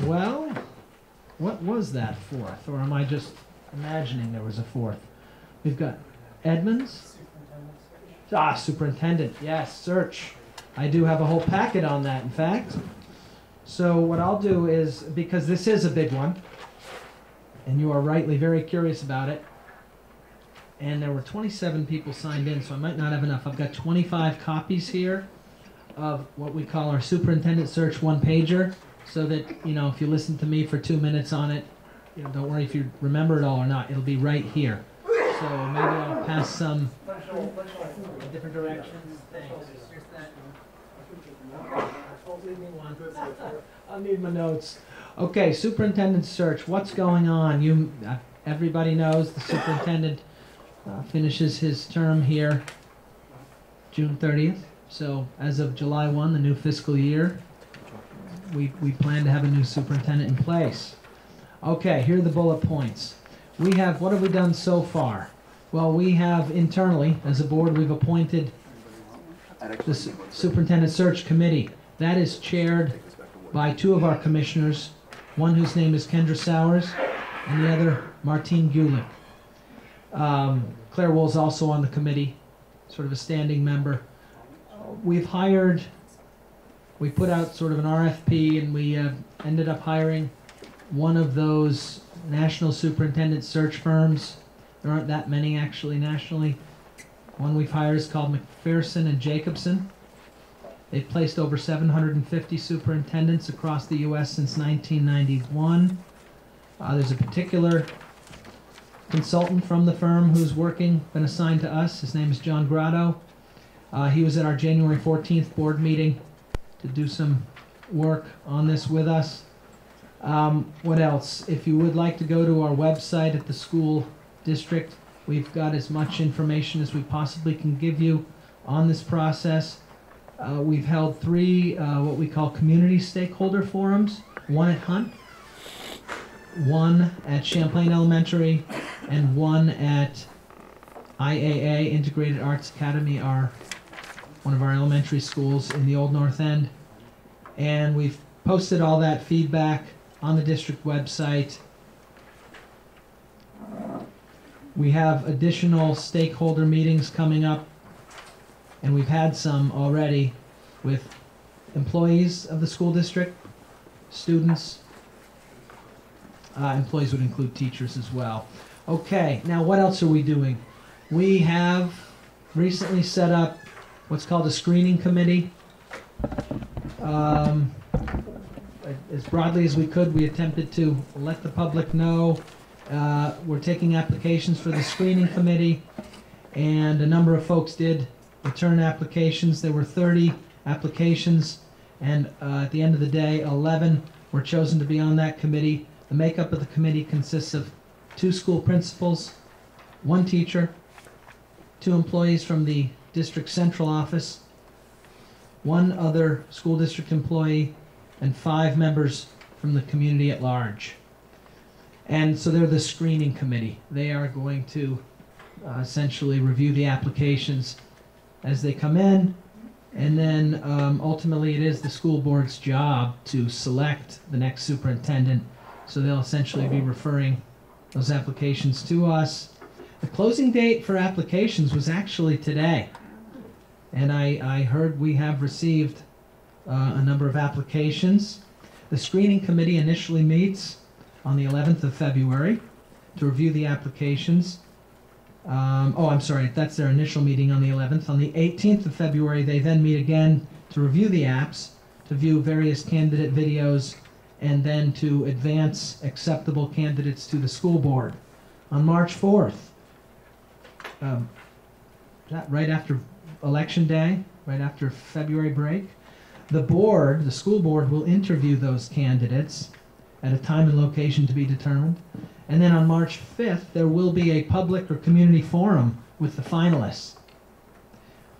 well, what was that fourth? Or am I just imagining there was a fourth? We've got Edmunds. Ah, superintendent, yes, search. I do have a whole packet on that, in fact. So what I'll do is, because this is a big one, and you are rightly very curious about it, and there were 27 people signed in, so I might not have enough. I've got 25 copies here of what we call our superintendent search one-pager, so that, you know, if you listen to me for 2 minutes on it, you know, don't worry if you remember it all or not. It'll be right here. So maybe I'll pass some different directions. Thanks. I'll need my notes. Okay, superintendent search. What's going on? You, everybody knows the superintendent finishes his term here June 30th. So as of July 1, the new fiscal year, we plan to have a new superintendent in place. Okay, here are the bullet points. We have, what have we done so far? Well, we have internally, as a board, we've appointed the Superintendent Search Committee. That is chaired by two of our commissioners, one whose name is Kendra Sowers, and the other, Martine Gulick. Claire Wool's also on the committee, sort of a standing member. We've hired, we put out sort of an RFP, and we ended up hiring one of those national superintendent search firms. There aren't that many, actually, nationally. One we've hired is called McPherson and Jacobson. They've placed over 750 superintendents across the U.S. since 1991. There's a particular consultant from the firm who's working, been assigned to us. His name is John Grotto. He was at our January 14th board meeting to do some work on this with us. What else? If you would like to go to our website at the school district, we've got as much information as we possibly can give you on this process. We've held three what we call community stakeholder forums, one at Hunt, one at Champlain Elementary, and one at IAA, Integrated Arts Academy, one of our elementary schools in the Old North End. And we've posted all that feedback on the district website. We have additional stakeholder meetings coming up, and we've had some already with employees of the school district, students, Employees would include teachers as well. Okay, now what else are we doing? We have recently set up what's called a screening committee. As broadly as we could, we attempted to let the public know. We're taking applications for the screening committee, and a number of folks did return applications. There were 30 applications, and at the end of the day, 11 were chosen to be on that committee. The makeup of the committee consists of 2 school principals, 1 teacher, 2 employees from the district central office, 1 other school district employee, and 5 members from the community at large. And so they're the screening committee. They are going to essentially review the applications as they come in, and then ultimately it is the school board's job to select the next superintendent. So they'll essentially be referring those applications to us. The closing date for applications was actually today. And I heard we have received a number of applications. The screening committee initially meets on the 11th of February to review the applications. Oh, I'm sorry, that's their initial meeting on the 11th. On the 18th of February, they then meet again to review the apps, to view various candidate videos, and then to advance acceptable candidates to the school board. On March 4th, right after Election Day, right after February break, the board, the school board, will interview those candidates at a time and location to be determined. And then on March 5th, there will be a public or community forum with the finalists.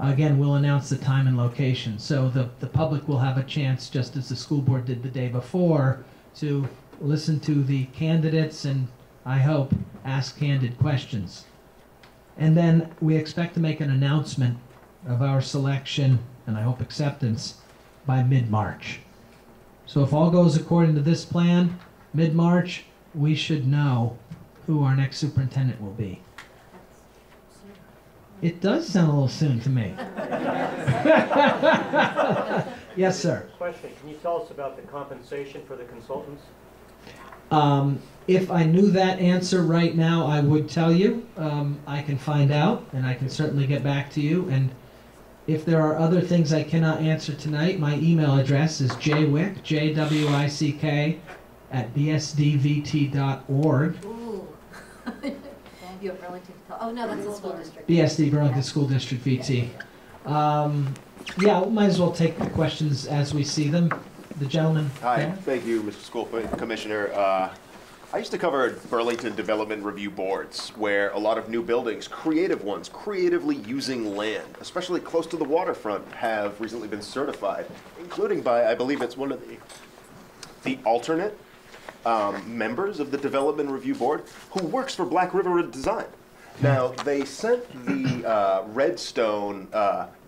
Again, we'll announce the time and location. So the public will have a chance, just as the school board did the day before, to listen to the candidates and, I hope, ask candid questions. And then we expect to make an announcement of our selection, and I hope acceptance, by mid-March. So if all goes according to this plan, mid-March, we should know who our next superintendent will be. It does sound a little soon to me. Yes, sir. Question, can you tell us about the compensation for the consultants? If I knew that answer right now, I would tell you. I can find out, and I can certainly get back to you. And if there are other things I cannot answer tonight, my email address is jwick, jwick@bsdvt.org. Ooh. You have Burlington. Oh, no, that's the school district. BSD, Burlington School District VT. Yeah, might as well take the questions as we see them. The gentleman. Hi, there. Thank you, Mr. School Commissioner. I used to cover Burlington Development Review Boards, where a lot of new buildings, creative ones, creatively using land, especially close to the waterfront, have recently been certified, including by, I believe it's one of the alternate members of the Development Review Board who works for Black River Design. Now, they sent the Redstone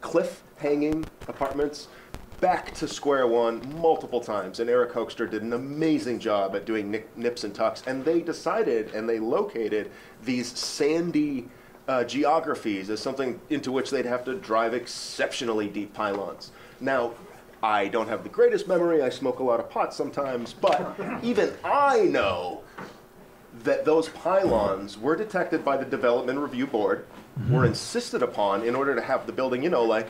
cliff hanging apartments back to square one multiple times, and Eric Hoekster did an amazing job at doing nips and tucks, and they decided and they located these sandy geographies as something into which they'd have to drive exceptionally deep pylons. Now, I don't have the greatest memory, I smoke a lot of pot sometimes, but even I know that those pylons were detected by the Development Review Board, were insisted upon in order to have the building, you know, like,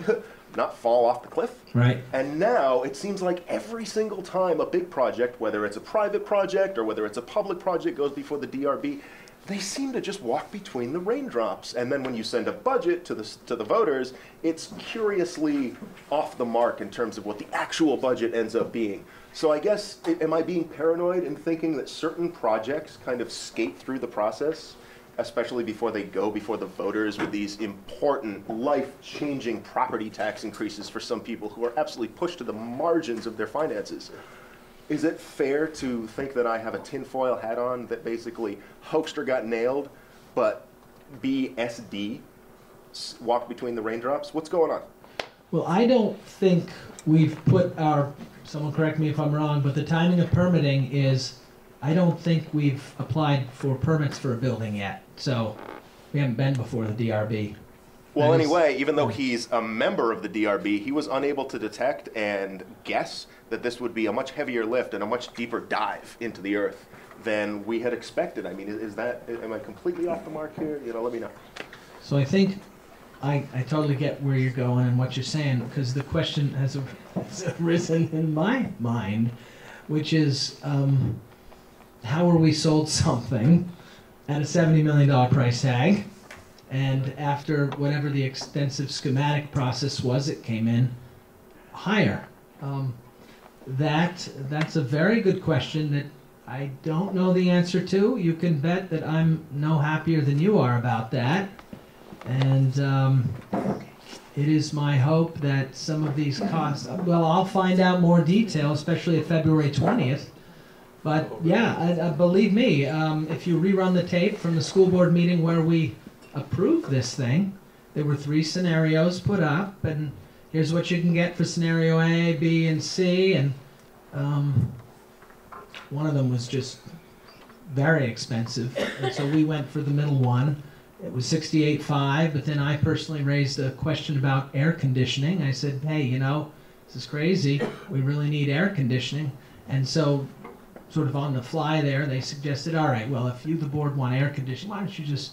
not fall off the cliff. Right. And now it seems like every single time a big project, whether it's a private project or whether it's a public project, goes before the DRB, they seem to just walk between the raindrops. And then when you send a budget to the voters, it's curiously off the mark in terms of what the actual budget ends up being. So I guess, am I being paranoid in thinking that certain projects kind of skate through the process, especially before they go before the voters with these important, life-changing property tax increases for some people who are absolutely pushed to the margins of their finances? Is it fair to think that I have a tinfoil hat on that basically Hoekster got nailed, but BSD walked between the raindrops? What's going on? Well, I don't think we've put our, someone correct me if I'm wrong, but the timing of permitting is, I don't think we've applied for permits for a building yet. So we haven't been before the DRB Well, anyway, even though he's a member of the DRB, he was unable to detect and guess that this would be a much heavier lift and a much deeper dive into the earth than we had expected. I mean, is that, am I completely off the mark here? You know, let me know. So I think I totally get where you're going and what you're saying, because the question has arisen in my mind, which is how are we sold something at a $70 million price tag? And after whatever the extensive schematic process was, it came in higher. That's a very good question that I don't know the answer to. You can bet that I'm no happier than you are about that. And it is my hope that some of these costs, well, I'll find out more detail, especially at February 20th. But yeah, believe me, if you rerun the tape from the school board meeting where we approve this thing, there were 3 scenarios put up, and here's what you can get for scenario A, B, and C, and one of them was just very expensive, and so we went for the middle one. It was $68,500, but then I personally raised a question about air conditioning. I said, hey, you know, this is crazy, we really need air conditioning. And so sort of on the fly there, they suggested, all right, well, if you, the board, want air conditioning, why don't you just,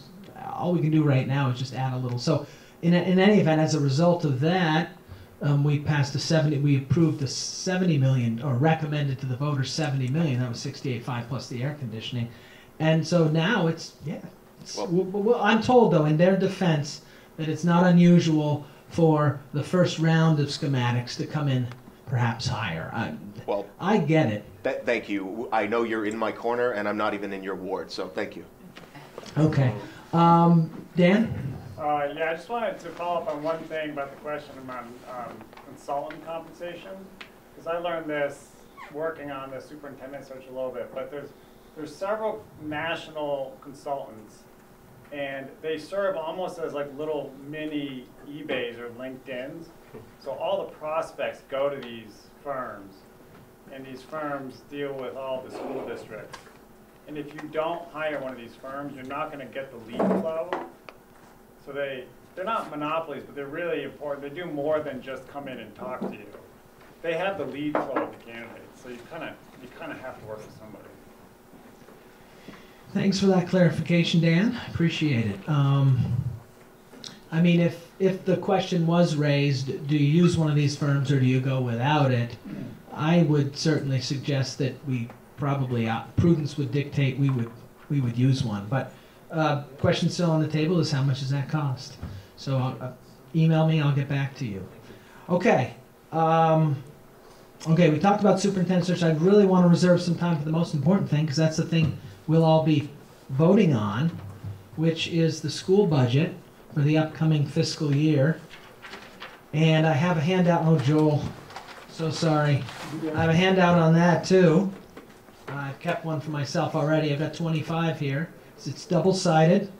all we can do right now is just add a little. So in any event, as a result of that, we passed a we approved the 70 million, or recommended to the voters 70 million. That was 68.5 plus the air conditioning. And so now it's, yeah. It's, well, I'm told though, in their defense, that it's not unusual for the first round of schematics to come in perhaps higher. I get it. Thank you. I know you're in my corner and I'm not even in your ward, so thank you. Okay. Dan? Yeah, I just wanted to follow up on one thing about the question about consultant compensation, because I learned this working on the superintendent search a little bit, but there's several national consultants, and they serve almost as like little mini eBays or LinkedIns. So all the prospects go to these firms, and these firms deal with all the school districts. And if you don't hire one of these firms, you're not going to get the lead flow. So they're not monopolies, but they're really important. They do more than just come in and talk to you. They have the lead flow of the candidates. So you kind of have to work with somebody. Thanks for that clarification, Dan. I appreciate it. I mean, if the question was raised, do you use one of these firms or do you go without it? I would certainly suggest that we probably prudence would dictate we would use one. But question still on the table is how much does that cost? So email me, I'll get back to you. Okay. Okay, we talked about superintendent search. I really want to reserve some time for the most important thing, because that's the thing we'll all be voting on, which is the school budget for the upcoming fiscal year. And I have a handout. Oh, Joel, so sorry. I have a handout on that too. I've kept one for myself already. I've got 25 here. It's double-sided.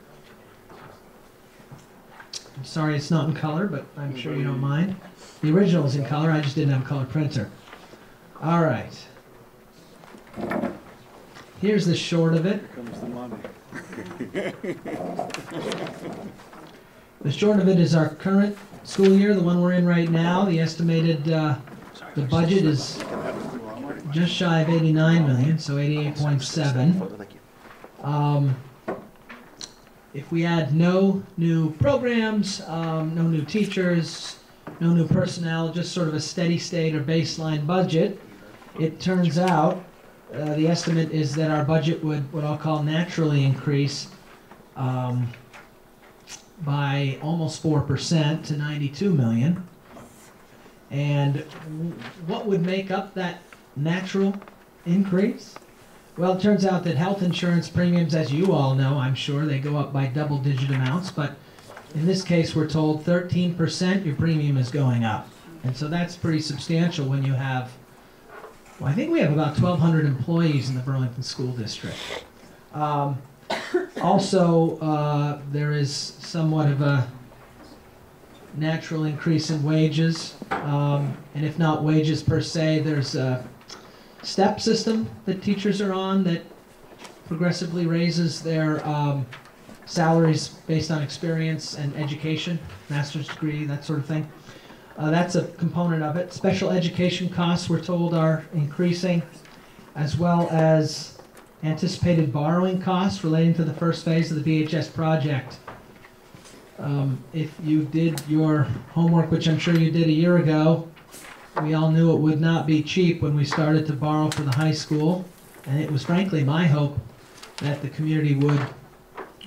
I'm sorry it's not in color, but I'm sure you don't mind. The original is in color. I just didn't have a color printer. All right. Here's the short of it. Here comes the money. The short of it is our current school year, the one we're in right now. The estimated the budget is just shy of 89 million, so 88.7. If we add no new programs, no new teachers, no new personnel, just sort of a steady state or baseline budget, it turns out the estimate is that our budget would, what I'll call, naturally increase by almost 4% to 92 million. And what would make up that natural increase? Well, it turns out that health insurance premiums, as you all know, I'm sure, they go up by double-digit amounts, but in this case we're told 13% your premium is going up. And so that's pretty substantial when you have, well, I think we have about 1,200 employees in the Burlington School District. Also, there is somewhat of a natural increase in wages, and if not wages per se, there's a step system that teachers are on that progressively raises their salaries based on experience and education, master's degree, that sort of thing. That's a component of it. Special education costs, we're told, are increasing, as well as anticipated borrowing costs relating to the first phase of the BHS project. If you did your homework, which I'm sure you did a year ago, we all knew it would not be cheap when we started to borrow for the high school, and it was frankly my hope that the community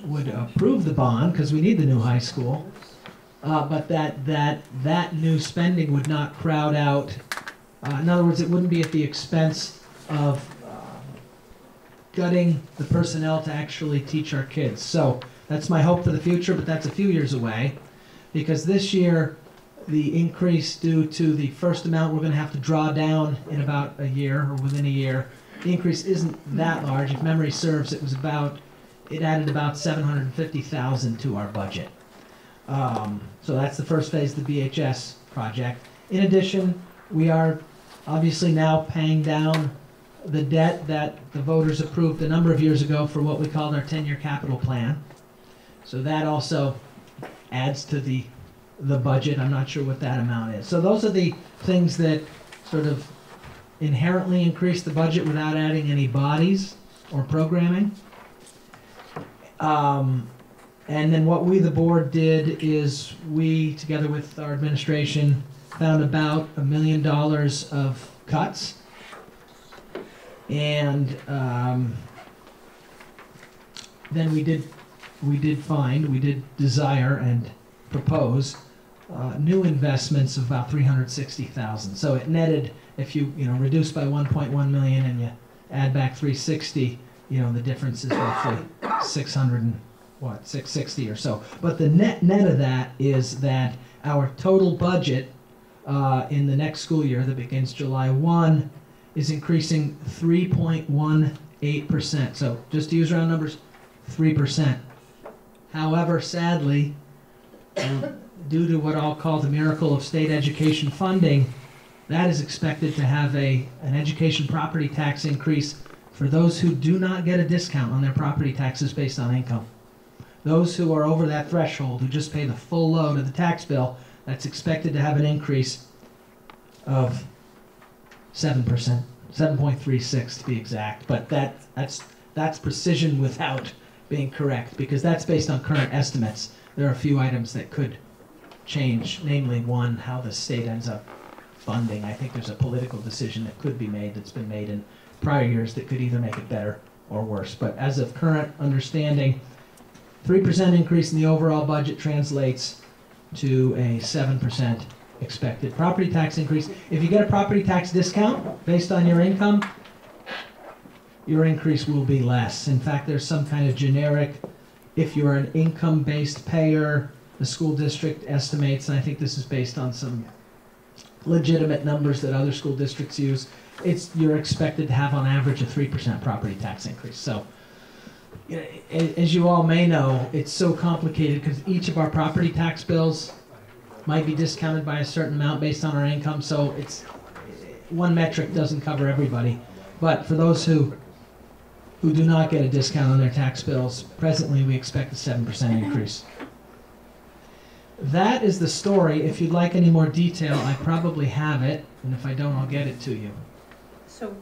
would approve the bond, because we need the new high school. But that new spending would not crowd out. In other words, it wouldn't be at the expense of gutting the personnel to actually teach our kids. So that's my hope for the future, but that's a few years away, because this year the increase due to the first amount we're going to have to draw down in about a year or within a year, the increase isn't that large. If memory serves, it added about $750,000 to our budget. So that's the first phase of the BHS project. In addition, we are obviously now paying down the debt that the voters approved a number of years ago for what we called our 10-year capital plan. So that also adds to the budget. I'm not sure what that amount is. So those are the things that sort of inherently increase the budget without adding any bodies or programming. And then what we, the board, did is we, together with our administration, found about $1 million of cuts. And then we did desire and propose new investments of about $360,000. So it netted, if you reduce by 1.1 million and you add back 360, the difference is roughly 660 or so. But the net of that is that our total budget in the next school year that begins July 1 is increasing 3.18%. So just to use round numbers, 3%. However, sadly, due to what I'll call the miracle of state education funding, that is expected to have an education property tax increase for those who do not get a discount on their property taxes based on income. Those who are over that threshold, who just pay the full load of the tax bill, that's expected to have an increase of 7%, 7.36 to be exact. But that's precision without being correct, because that's based on current estimates. There are a few items that could change, namely one, how the state ends up funding. I think there's a political decision that could be made, that's been made in prior years, that could either make it better or worse. But as of current understanding, 3% increase in the overall budget translates to a 7% expected property tax increase. If you get a property tax discount based on your income, your increase will be less. In fact, there's some kind of generic, if you're an income-based payer, the school district estimates, and I think this is based on some legitimate numbers that other school districts use, you're expected to have on average a 3% property tax increase. So, as you all may know, it's so complicated because each of our property tax bills might be discounted by a certain amount based on our income, so one metric doesn't cover everybody. But for those who do not get a discount on their tax bills, presently we expect a 7% increase. That is the story. If you'd like any more detail, I probably have it, and if I don't, I'll get it to you. So,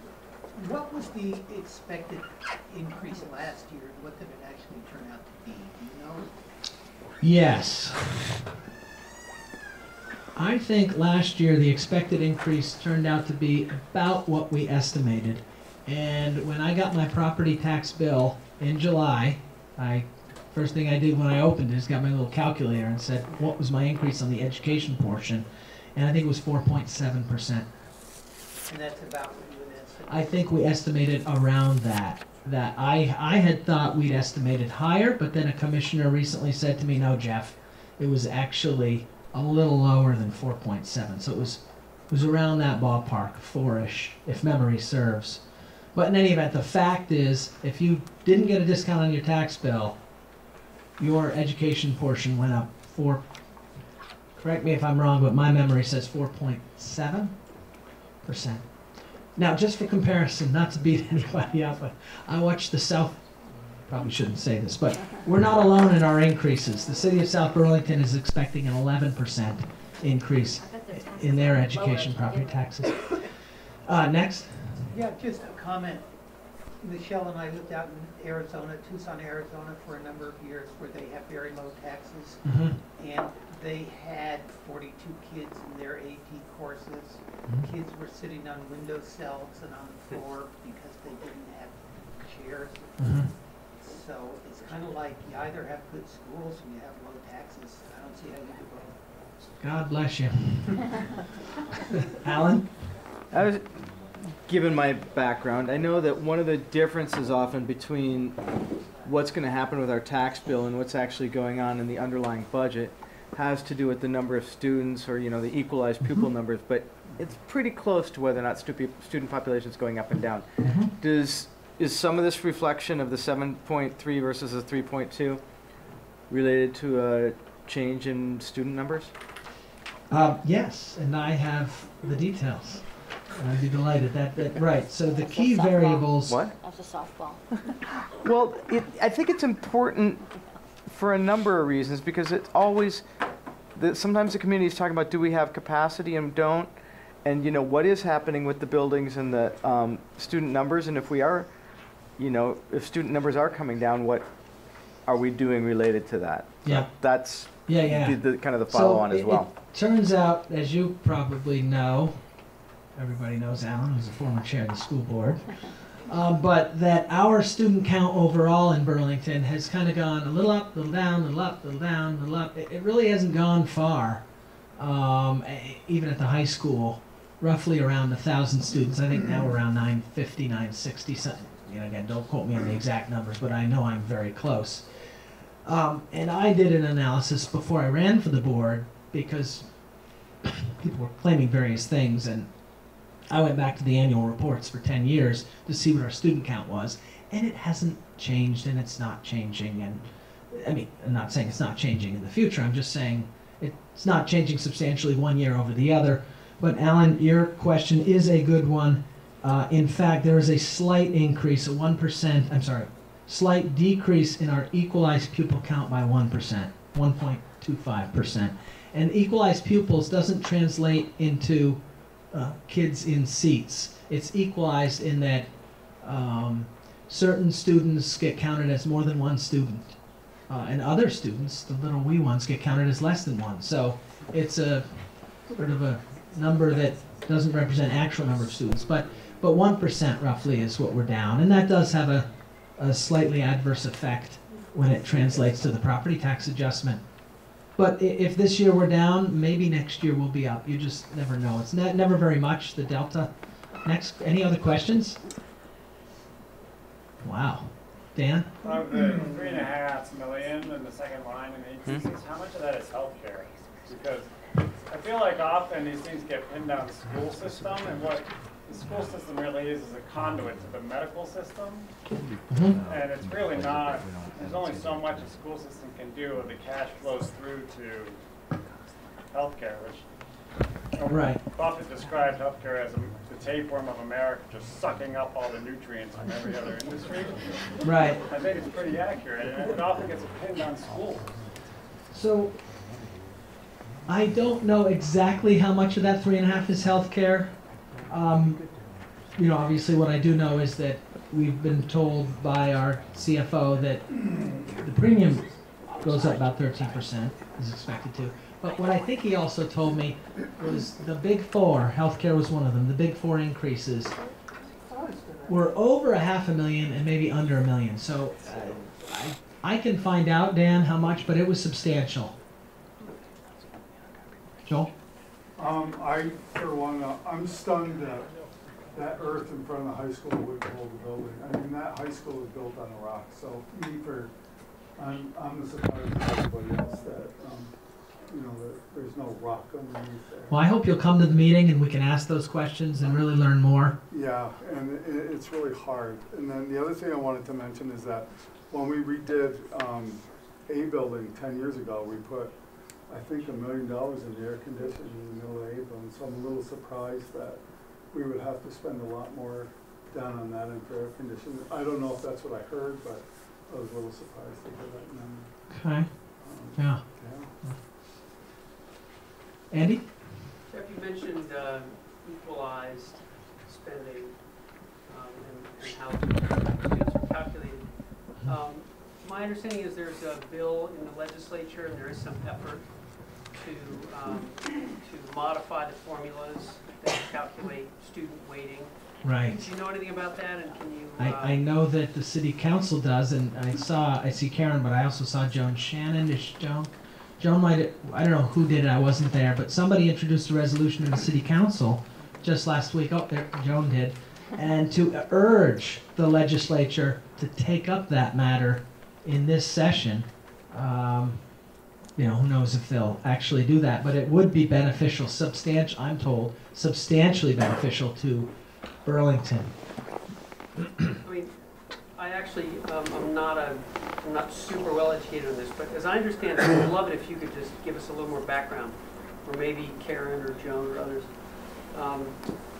what was the expected increase last year? What did it actually turn out to be? Do you know? Yes. I think last year the expected increase turned out to be about what we estimated. And when I got my property tax bill in July, first thing I did when I opened it is got my little calculator and said, what was my increase on the education portion? And I think it was 4.7%. And that's about what you would estimate? I think we estimated around that. I had thought we'd estimated higher, but then a commissioner recently said to me, no, Jeff, it was actually a little lower than 4.7. So it was around that ballpark, four-ish, if memory serves. But in any event, the fact is, if you didn't get a discount on your tax bill, your education portion went up four. Correct me if I'm wrong, but my memory says 4.7%. Now, just for comparison, not to beat anybody up, but I watched the South probably shouldn't say this, but we're not alone in our increases. The city of South Burlington is expecting an 11% increase in their education property taxes. Next. Yeah, just a comment. Michelle and I lived out in Arizona, Tucson, Arizona, for a number of years where they have very low taxes. Mm-hmm. And they had 42 kids in their AP courses. Mm-hmm. Kids were sitting on window cells and on the floor because they didn't have chairs. Mm-hmm. So it's kind of like you either have good schools and you have low taxes. I don't see how you do both. God bless you. Alan? Given my background, I know that one of the differences often between what's going to happen with our tax bill and what's actually going on in the underlying budget has to do with the number of students or, you know, the equalized pupil numbers, but it's pretty close to whether or not student population is going up and down. Mm-hmm. Is some of this reflection of the 7.3 versus the 3.2 related to a change in student numbers? Yes, and I have the details. I'd be delighted. Right. So the key variables. What? That's a softball. Well, I think it's important for a number of reasons because it's always sometimes the community is talking about do we have capacity and don't, and you know what is happening with the buildings and the student numbers, and if we are, you know, if student numbers are coming down, what are we doing related to that? Yeah. That's the kind of the follow-on as well. It turns out, as you probably know. Everybody knows Alan, who's a former chair of the school board, but that our student count overall in Burlington has kind of gone a little up, little down, little up, little down, little up. It really hasn't gone far, even at the high school, roughly around 1,000 students. I think now we're around 950, 960, something. You know, again, don't quote me on the exact numbers, but I know I'm very close. And I did an analysis before I ran for the board because people were claiming various things, and I went back to the annual reports for 10 years to see what our student count was, and it hasn't changed, and it's not changing. And I mean, I'm not saying it's not changing in the future. I'm just saying it's not changing substantially one year over the other. But Alan, your question is a good one. In fact, there is a slight increase, a 1%. I'm sorry, slight decrease in our equalized pupil count by 1%, 1.25%. And equalized pupils doesn't translate into kids in seats. It's equalized in that certain students get counted as more than one student, and other students, the little wee ones, get counted as less than one. So it's a sort of a number that doesn't represent actual number of students, but 1% roughly is what we're down, and that does have a slightly adverse effect when it translates to the property tax adjustment. But if this year we're down, maybe next year we'll be up. You just never know. It's never very much, the delta. Next, any other questions? Wow. Dan? Of the 3.5 million in the second line in 866, how much of that is healthcare? Because I feel like often these things get pinned down the school system, and what the school system really is a conduit to the medical system. Mm-hmm. And it's really not, there's only so much a school system can do when the cash flows through to healthcare, which Buffett described healthcare as the tapeworm of America, just sucking up all the nutrients from every other industry. Right. I think it's pretty accurate, and it often gets pinned on schools. So I don't know exactly how much of that 3.5 is healthcare. You know, obviously what I do know is that we've been told by our CFO that the premium goes up about 13%, is expected to. But what I think he also told me was the big four, healthcare was one of them, the big four increases were over 500,000 and maybe under 1 million. So I can find out, Dan, how much, but it was substantial. Joel? I, for one, I'm stunned that that earth in front of the high school wouldn't hold the building. I mean, that high school was built on a rock. So I'm as surprised as everybody else that, you know, that there's no rock underneath there. Well, I hope you'll come to the meeting and we can ask those questions and really learn more. Yeah, and it's really hard. And then the other thing I wanted to mention is that when we redid a building 10 years ago, we put I think $1 million in the air conditioning in the middle of April, and so I'm a little surprised that we would have to spend a lot more down on that end for air conditioning. I don't know if that's what I heard, but I was a little surprised to hear that number. Okay. Yeah. Andy? Jeff, you mentioned equalized spending and how things are calculated. My understanding is there's a bill in the legislature, and there is some effort to modify the formulas that calculate student weighting. Right. Do you know anything about that? And can you? I know that the city council does, and I see Karen, but I also saw Joan Shannon. Is Joan might have, I don't know who did it. I wasn't there, but somebody introduced a resolution in the city council just last week. Oh, there, Joan did, and to urge the legislature to take up that matter in this session. You know, who knows if they'll actually do that, but it would be beneficial, I'm told, substantially beneficial to Burlington. I mean, I actually, I'm not super well educated on this, but as I understand it, I'd love it if you could just give us a little more background, or maybe Karen or Joan or others.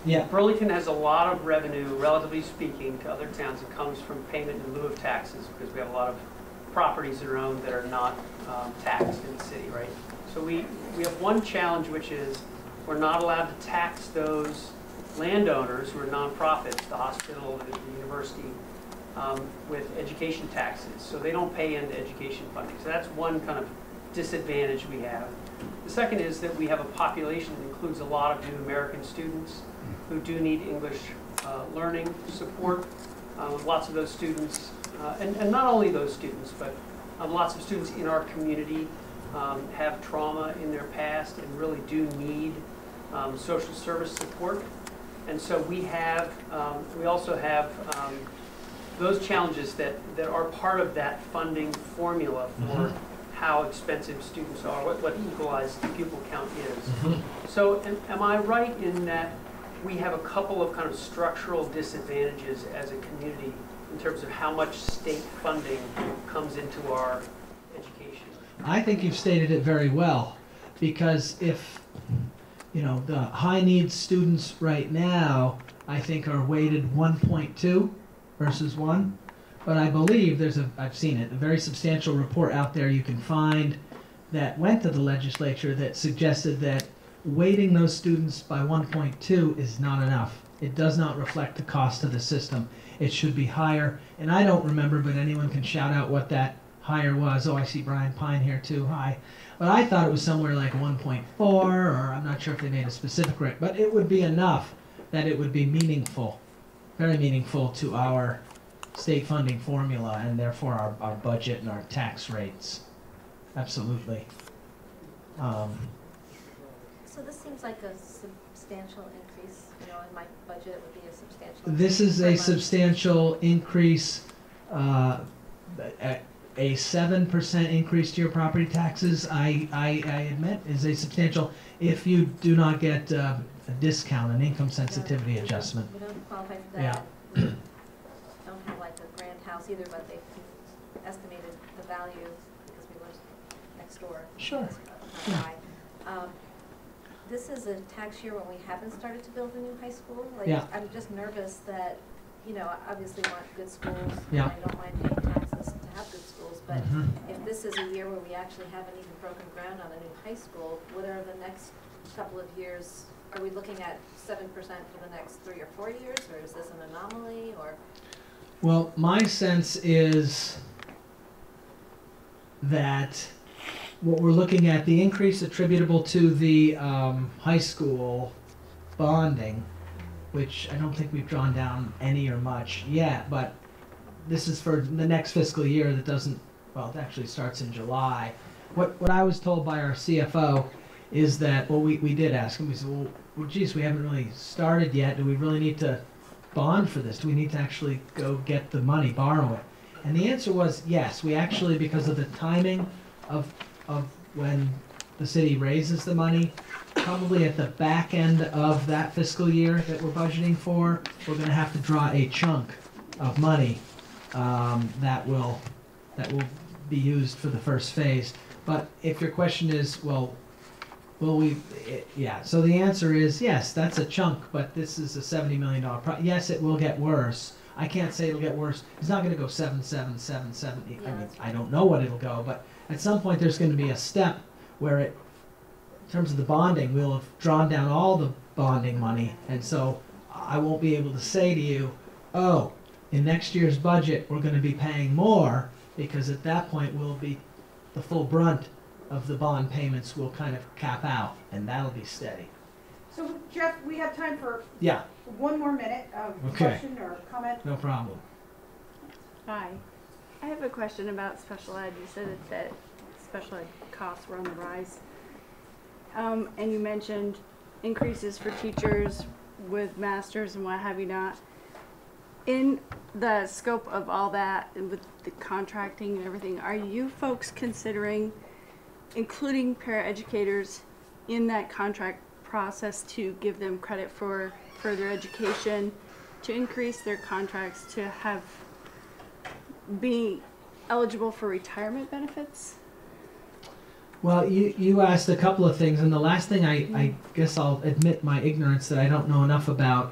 Yeah. Burlington has a lot of revenue, relatively speaking, to other towns that comes from payment in lieu of taxes, because we have a lot of properties that are owned that are not taxed in the city, right? So we have one challenge, which is we're not allowed to tax those landowners who are nonprofits, the hospital, the university, with education taxes. So they don't pay into education funding. So that's one kind of disadvantage we have. The second is that we have a population that includes a lot of new American students who do need English learning support. Lots of those students and not only those students, but lots of students in our community have trauma in their past and really do need social service support. And so we have, we also have those challenges that are part of that funding formula for how expensive students are, what equalized pupil count is. So am I right in that we have a couple of kind of structural disadvantages as a community in terms of how much state funding comes into our education? I think you've stated it very well, because if, you know, the high needs students right now, I think are weighted 1.2 versus 1, but I believe there's a, I've seen it, a very substantial report out there you can find that went to the legislature that suggested that weighting those students by 1.2 is not enough. It does not reflect the cost of the system. It should be higher, and I don't remember, but anyone can shout out what that higher was. Oh, I see Brian Pine here too, hi. But I thought it was somewhere like 1.4, or I'm not sure if they made a specific rate, but it would be enough that it would be meaningful, very meaningful to our state funding formula, and therefore our budget and our tax rates. Absolutely. So this seems like a substantial increase, you know, in my budget would be a substantial increase. This is a substantial increase, a 7% increase to your property taxes, I admit, is a substantial, if you do not get a discount, an income sensitivity adjustment. We don't qualify for that. Yeah. We don't have like a grand house either, but they estimated the value because we lived next door. Sure. Yeah. This is a tax year when we haven't started to build a new high school. Like, yeah. I'm just nervous that, you know, I obviously want good schools. Yeah. And I don't mind paying taxes to have good schools, but if this is a year where we actually haven't even broken ground on a new high school, what are the next couple of years? Are we looking at 7% for the next 3 or 4 years, or is this an anomaly? Or? Well, my sense is that what we're looking at, the increase attributable to the high school bonding, which I don't think we've drawn down any or much yet, but this is for the next fiscal year that doesn't, well, it actually starts in July. What I was told by our CFO is that, well, we did ask him, we said, well, geez, we haven't really started yet. Do we really need to bond for this? Do we need to actually go get the money, borrow it? And the answer was yes. We actually, because of the timing of when the city raises the money, probably at the back end of that fiscal year that we're budgeting for, we're going to have to draw a chunk of money that will be used for the first phase. But if your question is, well, will we? Yeah. So the answer is yes. That's a chunk, but this is a $70 million project. Yes, it will get worse. I can't say it'll get worse. It's not going to go 7, 7, 7, 7, 8. Yeah, I mean, I don't know what it'll go, but at some point there's going to be a step where it, in terms of the bonding, we'll have drawn down all the bonding money, and so I won't be able to say to you, oh, in next year's budget we're going to be paying more, because at that point we'll be, the full brunt of the bond payments will kind of cap out, and that'll be steady. So Jeff, we have time for one more minute of question or comment. No problem. Hi. I have a question about special ed. You said that special ed costs were on the rise. And you mentioned increases for teachers with masters and what have you not. In the scope of all that, and with the contracting and everything, are you folks considering including paraeducators in that contract process to give them credit for further education, to increase their contracts, to have be eligible for retirement benefits? Well, you asked a couple of things, and the last thing I guess I'll admit my ignorance that I don't know enough about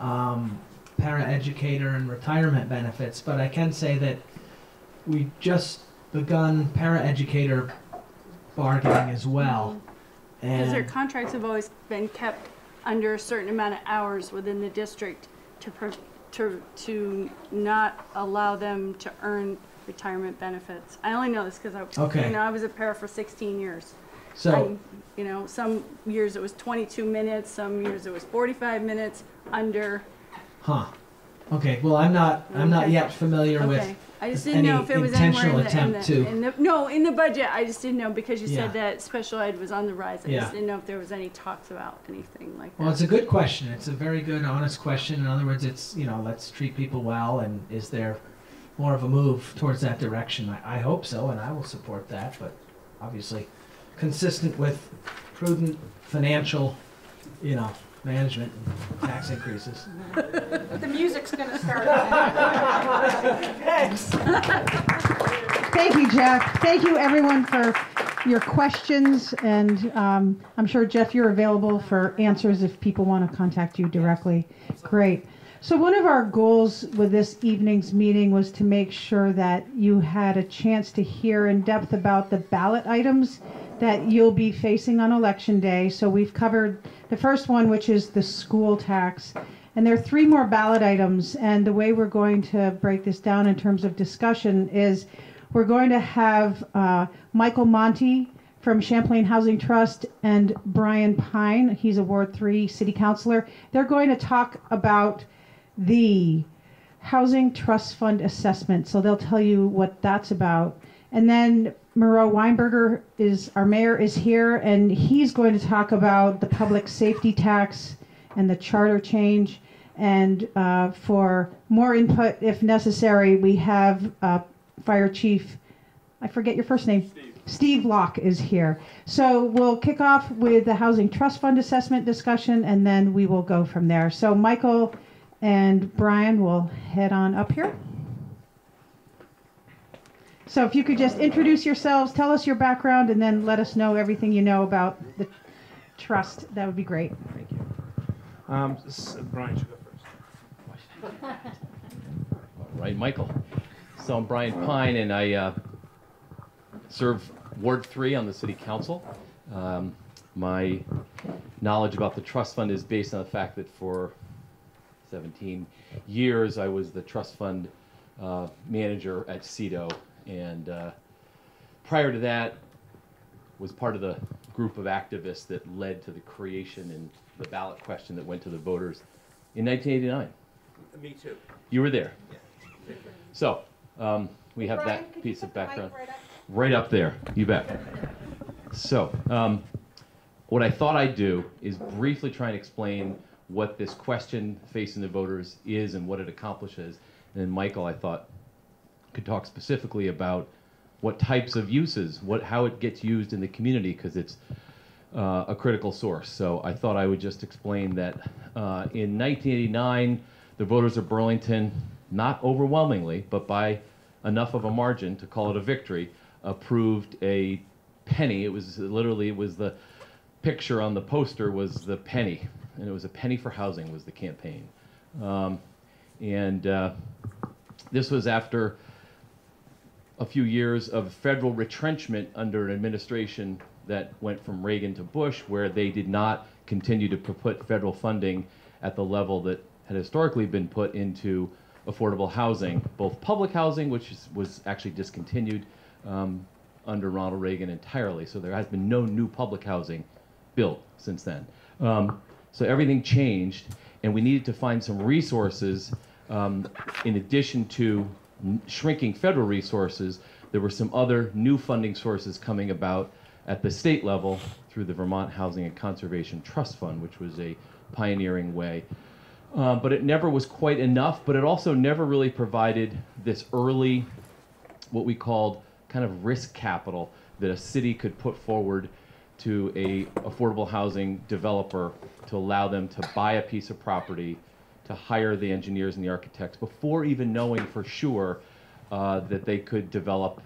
paraeducator and retirement benefits, but I can say that we just begun paraeducator bargaining as well. Because their contracts have always been kept under a certain amount of hours within the district to not allow them to earn retirement benefits. I only know this because I, I was a para for 16 years. So, you know, some years it was 22 minutes, some years it was 45 minutes under. Huh. Okay. Well, I'm not yet familiar with. I just didn't know if it was intentional attempt in the budget. I just didn't know because you said that special ed was on the rise. I just didn't know if there was any talks about anything like that. Well, it's a good question. It's a very good, honest question. In other words, it's, you know, let's treat people well, and is there more of a move towards that direction? I hope so, and I will support that, but obviously consistent with prudent financial, you know, management and tax increases. The music's going to start. Thanks. Thank you, Jeff. Thank you, everyone, for your questions. And I'm sure, Jeff, you're available for answers if people want to contact you directly. Great. So one of our goals with this evening's meeting was to make sure that you had a chance to hear in depth about the ballot items that you'll be facing on Election Day. So we've covered the first one, which is the school tax. And there are three more ballot items. And the way we're going to break this down in terms of discussion is we're going to have Michael Monty from Champlain Housing Trust and Brian Pine. He's a Ward 3 city councilor. They're going to talk about the Housing Trust Fund assessment. So they'll tell you what that's about. And then Moreau Weinberger, is our mayor, is here, and he's going to talk about the public safety tax and the charter change. And for more input, if necessary, we have Fire Chief, I forget your first name, Steve Locke is here. So we'll kick off with the Housing Trust Fund assessment discussion, and then we will go from there. So Michael and Brian will head on up here. So if you could just introduce yourselves, tell us your background, and then let us know everything you know about the trust, that would be great. Thank you. Brian should go first. All right, Michael. So I'm Brian Pine, and I serve Ward 3 on the City Council. My knowledge about the trust fund is based on the fact that for 17 years I was the trust fund manager at CEDO. And prior to that, was part of the group of activists that led to the creation and the ballot question that went to the voters in 1989. Me too. You were there. Yeah. So we have Brian, that piece of background. Right up there. You bet. So what I thought I'd do is briefly try and explain what this question facing the voters is and what it accomplishes. And then Michael, I thought, could talk specifically about what types of uses, how it gets used in the community, because it's a critical source. So I thought I would just explain that in 1989, the voters of Burlington, not overwhelmingly, but by enough of a margin to call it a victory, approved a penny. It was literally, it was the picture on the poster was the penny, and it was a penny for housing was the campaign. And this was after a few years of federal retrenchment under an administration that went from Reagan to Bush, where they did not continue to put federal funding at the level that had historically been put into affordable housing, both public housing, which was actually discontinued under Ronald Reagan entirely. So there has been no new public housing built since then. So everything changed, and we needed to find some resources in addition to shrinking federal resources. There were some other new funding sources coming about at the state level through the Vermont Housing and Conservation Trust Fund, which was a pioneering way. But it never was quite enough, but it also never really provided this early, what we called kind of risk capital that a city could put forward to a affordable housing developer to allow them to buy a piece of property, to hire the engineers and the architects before even knowing for sure that they could develop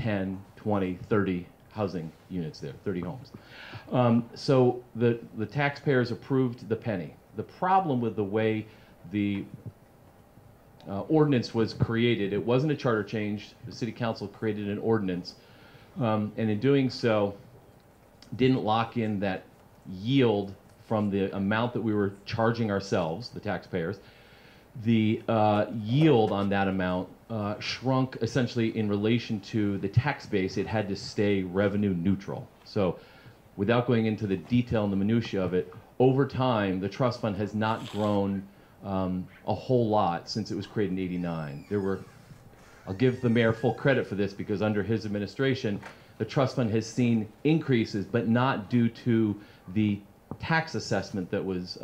10, 20, 30 housing units there, 30 homes. So the taxpayers approved the penny. The problem with the way the ordinance was created, it wasn't a charter change. The city council created an ordinance, and in doing so, didn't lock in that yield from the amount that we were charging ourselves, the taxpayers. The yield on that amount shrunk essentially in relation to the tax base. It had to stay revenue neutral. So without going into the detail and the minutiae of it, over time, the trust fund has not grown a whole lot since it was created in '89. There were, I'll give the mayor full credit for this because under his administration, the trust fund has seen increases, but not due to the tax assessment that was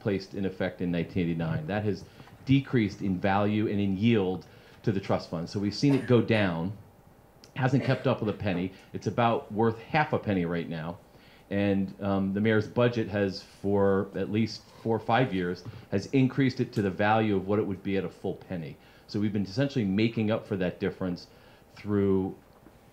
placed in effect in 1989. That has decreased in value and in yield to the trust fund. So we've seen it go down, hasn't kept up with a penny. It's about worth half a penny right now. And the mayor's budget has, for at least 4 or 5 years, has increased it to the value of what it would be at a full penny. So we've been essentially making up for that difference through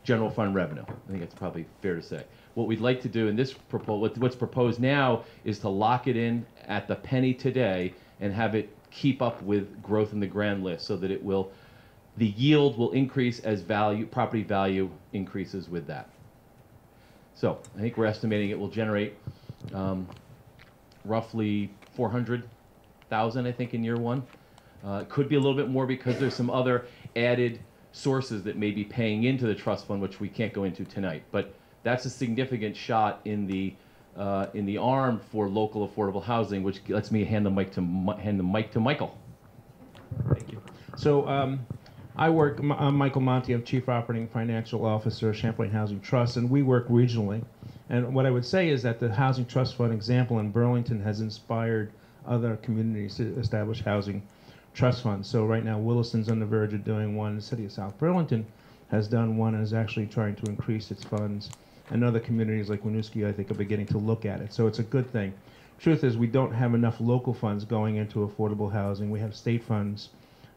general fund revenue. I think that's probably fair to say. What we'd like to do in this proposal, what's proposed now, is to lock it in at the penny today and have it keep up with growth in the grand list so that it will, the yield will increase as value, property value increases with that. So I think we're estimating it will generate roughly $400,000, I think, in year one. It could be a little bit more because there's some other added sources that may be paying into the trust fund, which we can't go into tonight. But that's a significant shot in the arm for local affordable housing, which lets me hand the mic to Michael. Thank you. So I work, I'm Michael Monti, I'm Chief Operating Financial Officer of Champlain Housing Trust, and we work regionally. And what I would say is that the Housing Trust Fund example in Burlington has inspired other communities to establish housing trust funds. So right now, Williston's on the verge of doing one, the city of South Burlington has done one and is actually trying to increase its funds. And other communities like Winooski, I think, are beginning to look at it. So it's a good thing. Truth is, we don't have enough local funds going into affordable housing. We have state funds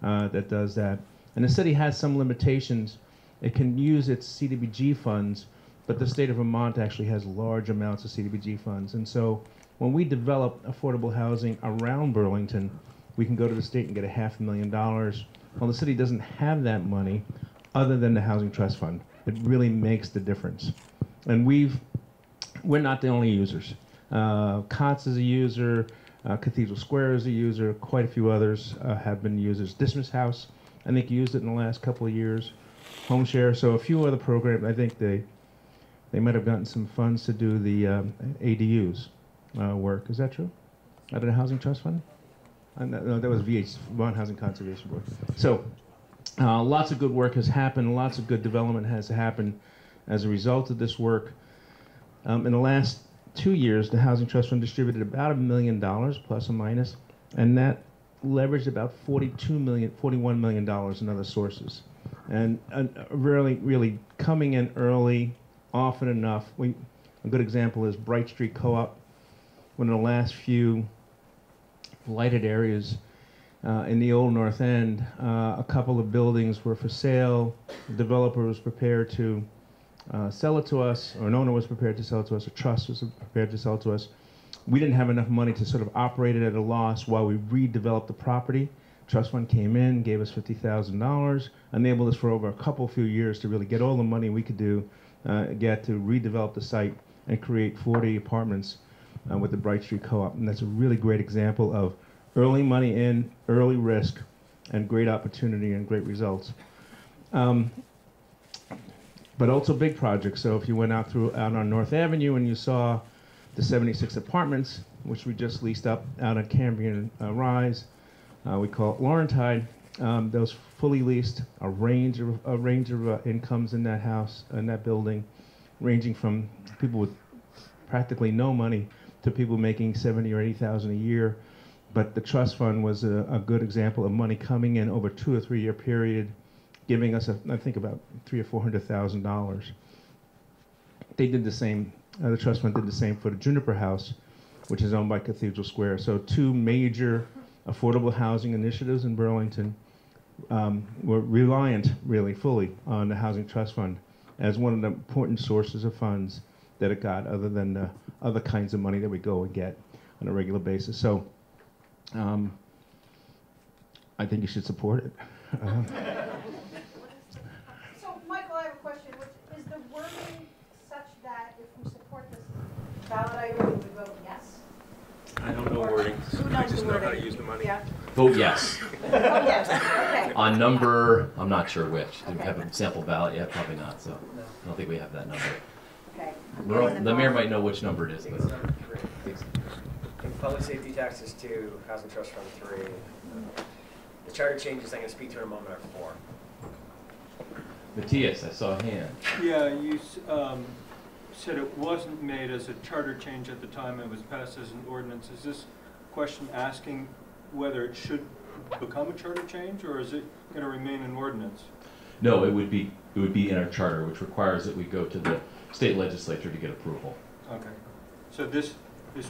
that does that. And the city has some limitations. It can use its CDBG funds, but the state of Vermont actually has large amounts of CDBG funds. And so when we develop affordable housing around Burlington, we can go to the state and get $500,000. Well, the city doesn't have that money other than the Housing Trust Fund. It really makes the difference. And we're not the only users. COTS is a user, Cathedral Square is a user, quite a few others have been users. Dismas House, I think, used it in the last couple of years. Home Share, so a few other programs. I think they might have gotten some funds to do the ADUs work. Is that true? Out of the Housing Trust Fund? No, that was VH, Vermont Housing Conservation Board. So lots of good work has happened. Lots of good development has happened as a result of this work. In the last 2 years, the Housing Trust Fund distributed about $1 million, plus or minus, and that leveraged about $41 million in other sources, and really coming in early, often enough. A good example is Bright Street Co-op, one of the last few blighted areas in the Old North End. A couple of buildings were for sale. The developer was prepared to sell it to us, or an owner was prepared to sell it to us, a trust was prepared to sell it to us. We didn't have enough money to sort of operate it at a loss while we redeveloped the property. Trust fund came in, gave us $50,000, enabled us for over a few years to really get all the money we could do, get to redevelop the site and create 40 apartments with the Bright Street Co-op. And that's a really great example of early money in, early risk, and great opportunity and great results. But also big projects. So if you went out on North Avenue and you saw the 76 apartments, which we just leased up out of Cambrian Rise, we call it Laurentide. Those fully leased, a range of incomes in that house, in that building, ranging from people with practically no money to people making $70,000 or $80,000 a year. But the trust fund was a good example of money coming in over a 2- or 3-year period, giving us, I think, about $300,000 or $400,000. They did the same. The trust fund did the same for the Juniper House, which is owned by Cathedral Square. So two major affordable housing initiatives in Burlington were reliant, really, fully on the Housing Trust Fund as one of the important sources of funds that it got, other than the other kinds of money that we go and get on a regular basis. So I think you should support it. So, Michael, I have a question. Is the wording such that if we support this ballot item, we would vote yes? I don't know wording. I just know how to use the money. Yeah. Vote yes. Oh, yes. Okay. On number, I'm not sure which. Do we have a sample ballot yet? Probably not. So I don't think we have that number. Okay. The mayor might know which number it is. But. And public safety taxes 2, housing trust fund 3. The charter changes I'm going to speak to in a moment are 4. Matthias, I saw a hand. Yeah, you said it wasn't made as a charter change at the time. It was passed as an ordinance. Is this question asking whether it should become a charter change, or is it going to remain an ordinance? No, it would be in our charter, which requires that we go to the state legislature to get approval. Okay, so this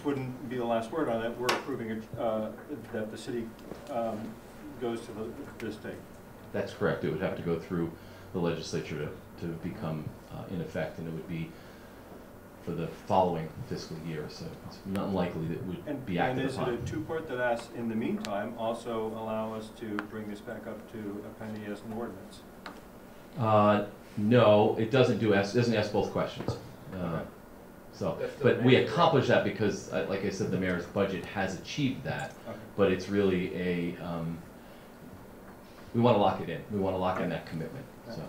wouldn't be the last word on it. We're approving it, that the city goes to the state. That's correct. It would have to go through the legislature to become in effect, and it would be for the following fiscal year, so it's not likely that it would be active. And is upon. It a two-part that asks, in the meantime, also allow us to bring this back up to a penny as an ordinance? No, it doesn't ask both questions. Okay. So, but we accomplish that because, like I said, the mayor's budget has achieved that. Okay. But it's really a we want to lock it in. We want to lock in that commitment. Okay. So,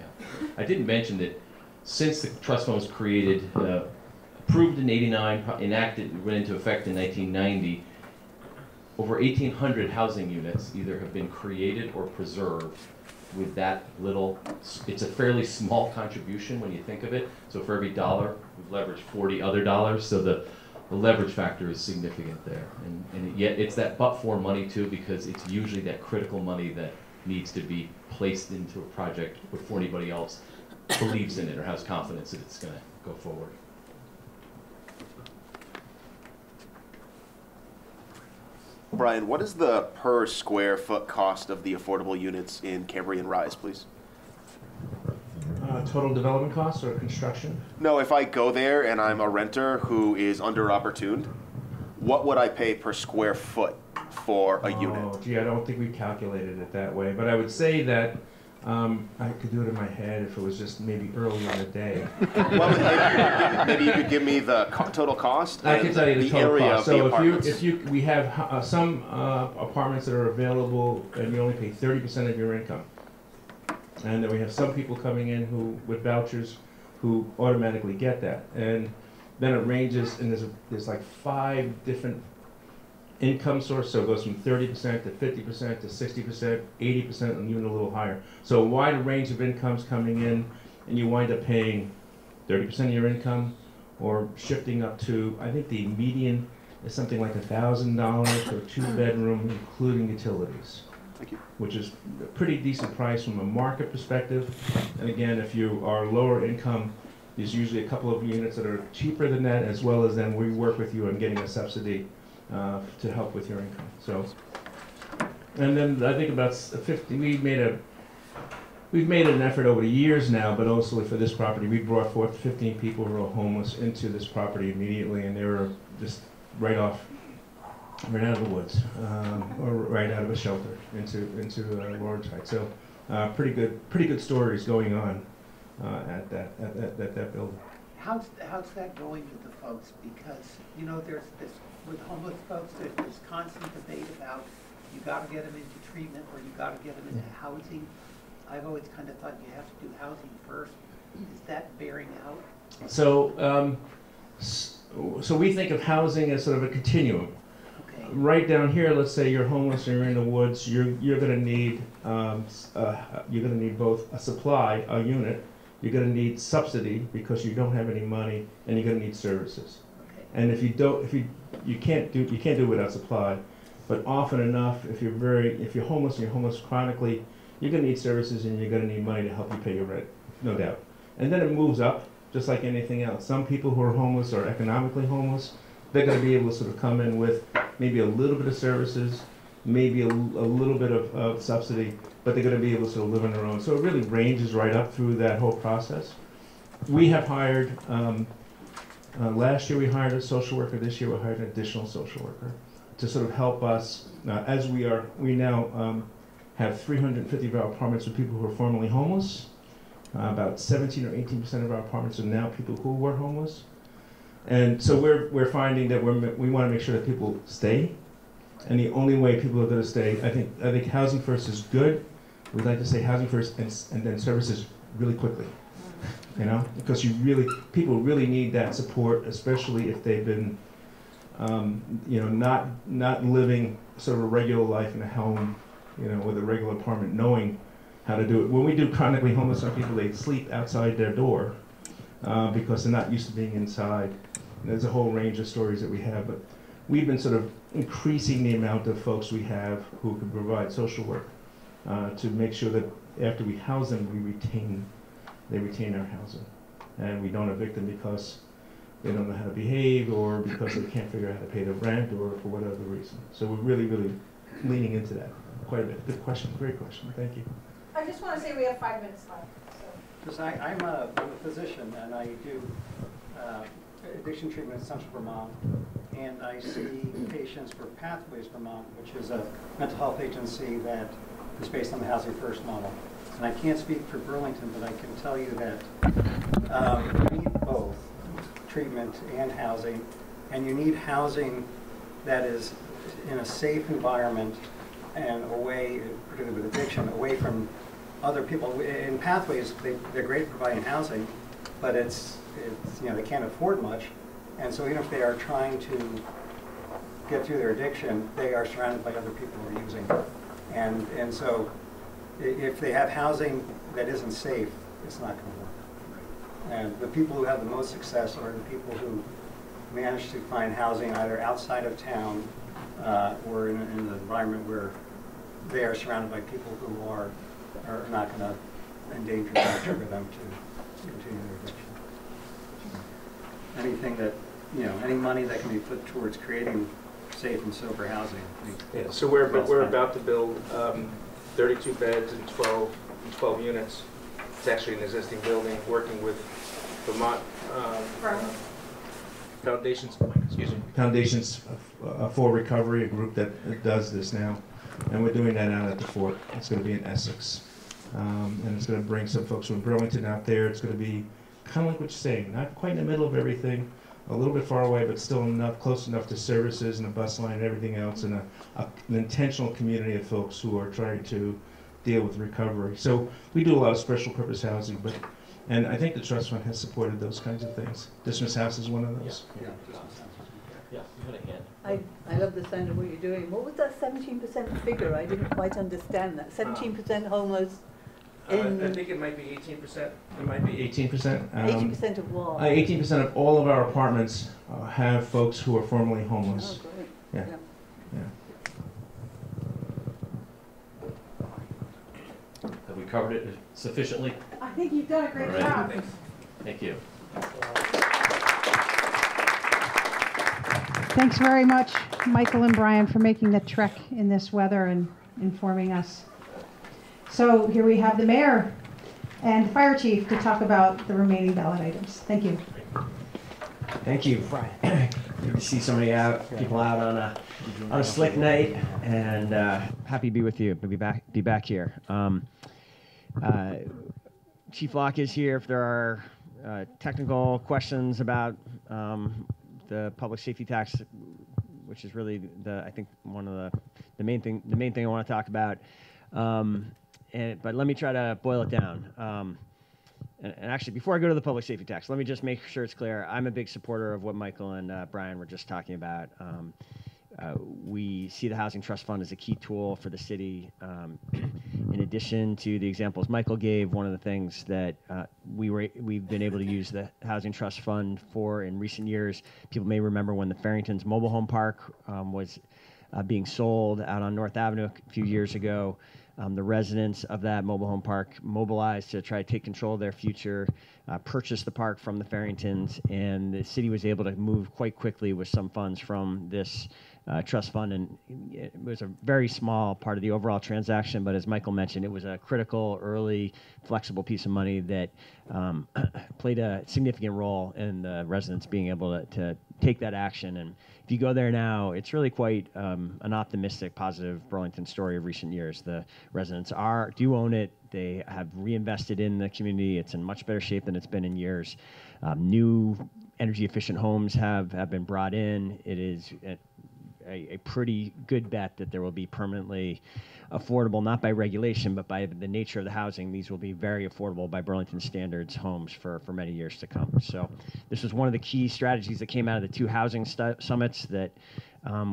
yeah, I didn't mention that. Since the trust fund was created, approved in '89, enacted, went into effect in 1990, over 1,800 housing units either have been created or preserved with that little, it's a fairly small contribution when you think of it. So for every dollar, we've leveraged 40 other dollars. So the leverage factor is significant there. And yet it's that but-for money too, because it's usually that critical money that needs to be placed into a project before anybody else believes in it or has confidence that it's going to go forward. Brian, what is the per square foot cost of the affordable units in Cambrian Rise, please? Total development costs or construction? No, if I go there and I'm a renter who is under-opportuned, what would I pay per square foot for a unit? Gee, I don't think we calculated it that way, but I would say that I could do it in my head if it was just maybe early in the day. Well, maybe you could give me the total cost. I can tell you the total cost. So if you, we have some apartments that are available, and you only pay 30% of your income, and then we have some people coming in who with vouchers who automatically get that, and then it ranges, and there's like 5 different income source, so it goes from 30% to 50% to 60%, 80%, and even a little higher. So a wide range of incomes coming in, and you wind up paying 30% of your income, or shifting up to, I think the median is something like $1,000 for a 2-bedroom, including utilities. Thank you. Which is a pretty decent price from a market perspective. And again, if you are lower income, there's usually a couple of units that are cheaper than that, as well as then we work with you on getting a subsidy to help with your income. So, and then I think about 50. We've made an effort over the years now, but also for this property, we brought forth 15 people who are homeless into this property immediately, and they were just right off right out of the woods, or right out of a shelter into Lawrence Heights. So pretty good stories going on at that building. How's that going with the folks? Because you know there's this with homeless folks. There's constant debate about you got to get them into treatment or you got to get them into housing. I've always kind of thought you have to do housing first. Is that bearing out? So so we think of housing as sort of a continuum. Okay. Right down here, let's say you're homeless and you're in the woods. You're going to need both a supply, a unit. You're going to need subsidy because you don't have any money, and you're going to need services. Okay. And if you don't, you can't do it without supply. But often enough, if you're homeless and you're homeless chronically, you're going to need services and you're going to need money to help you pay your rent, no doubt. And then it moves up, just like anything else. Some people who are homeless are economically homeless. They're going to be able to sort of come in with maybe a little bit of services, maybe a little bit of subsidy, but they're going to be able to sort of live on their own. So it really ranges right up through that whole process. We have hired, last year we hired a social worker, this year we hired an additional social worker to sort of help us, as we now have 350 of our apartments with people who are formerly homeless. About 17 or 18% of our apartments are now people who were homeless. And so we're finding that we want to make sure that people stay. And the only way people are going to stay, I think housing first is good. We'd like to say housing first and then services really quickly, you know? Because people really need that support, especially if they've been, not living sort of a regular life in a home, you know, with a regular apartment, knowing how to do it. When we do chronically homeless, some people, they sleep outside their door because they're not used to being inside. And there's a whole range of stories that we have, but we've been sort of increasing the amount of folks we have who can provide social work to make sure that after we house them, they retain our housing. And we don't evict them because they don't know how to behave or because they can't figure out how to pay the rent or for whatever reason. So we're really, really leaning into that quite a bit. Good question, great question, thank you. I just want to say we have 5 minutes left. Because so. I'm a physician and I do addiction treatment in Central Vermont, and I see patients for Pathways Vermont, which is a mental health agency that is based on the Housing First model. And I can't speak for Burlington, but I can tell you that you need both treatment and housing, and you need housing that is in a safe environment and away, particularly with addiction, away from other people. In Pathways, they're great at providing housing, but it's you know, they can't afford much, and so even if they are trying to get through their addiction, they are surrounded by other people who are using it. And so if they have housing that isn't safe, it's not going to work. And the people who have the most success are the people who manage to find housing either outside of town or in an environment where they are surrounded by people who are not going to endanger or trigger them to continue their addiction. Anything that, you know, any money that can be put towards creating safe and sober housing. Yeah, so we're about to build 32 beds and 12 units. It's actually an existing building, working with Vermont Foundations for Recovery, a group that does this now. And we're doing that out at the Fort. It's going to be in Essex. And it's going to bring some folks from Burlington out there. It's going to be kind of like what you're saying, not quite in the middle of everything, a little bit far away, but still enough, close enough to services and a bus line and everything else, and an intentional community of folks who are trying to deal with recovery. So we do a lot of special purpose housing, but, and I think the trust fund has supported those kinds of things. Dismas House is one of those. Yeah, yeah. Yeah. I love the sound of what you're doing. What was that 17% figure? I didn't quite understand that. 17% homeless. I think it might be 18%. It might be 18%. 18% of what? 18% of all of our apartments have folks who are formerly homeless. Oh, great. Yeah. Yeah. Yeah. Have we covered it sufficiently? I think you've done a great job. Thanks. Thank you. Thanks very much, Michael and Brian, for making the trek in this weather and informing us. So here we have the mayor and fire chief to talk about the remaining ballot items. Thank you. Thank you, Brian. see so many people out on a slick night, and happy to be with you. Be back here. Chief Locke is here if there are technical questions about the public safety tax, which is really the I think the main thing I want to talk about. But let me try to boil it down. And actually, before I go to the public safety tax, let me just make sure it's clear. I'm a big supporter of what Michael and Brian were just talking about. We see the Housing Trust Fund as a key tool for the city. In addition to the examples Michael gave, one of the things that we've been able to use the Housing Trust Fund for in recent years, people may remember when the Farrington's Mobile Home Park was being sold out on North Avenue a few years ago. The residents of that mobile home park mobilized to try to take control of their future, purchased the park from the Farringtons, and the city was able to move quite quickly with some funds from this trust fund. And it was a very small part of the overall transaction, but as Michael mentioned, it was a critical, early, flexible piece of money that played a significant role in the residents being able to take that action. And if you go there now, it's really quite an optimistic, positive Burlington story of recent years. The residents do own it. They have reinvested in the community. It's in much better shape than it's been in years. New energy efficient homes have been brought in. It is a pretty good bet that there will be permanently affordable, not by regulation, but by the nature of the housing. These will be very affordable by Burlington standards homes for many years to come. So this was one of the key strategies that came out of the two housing summits that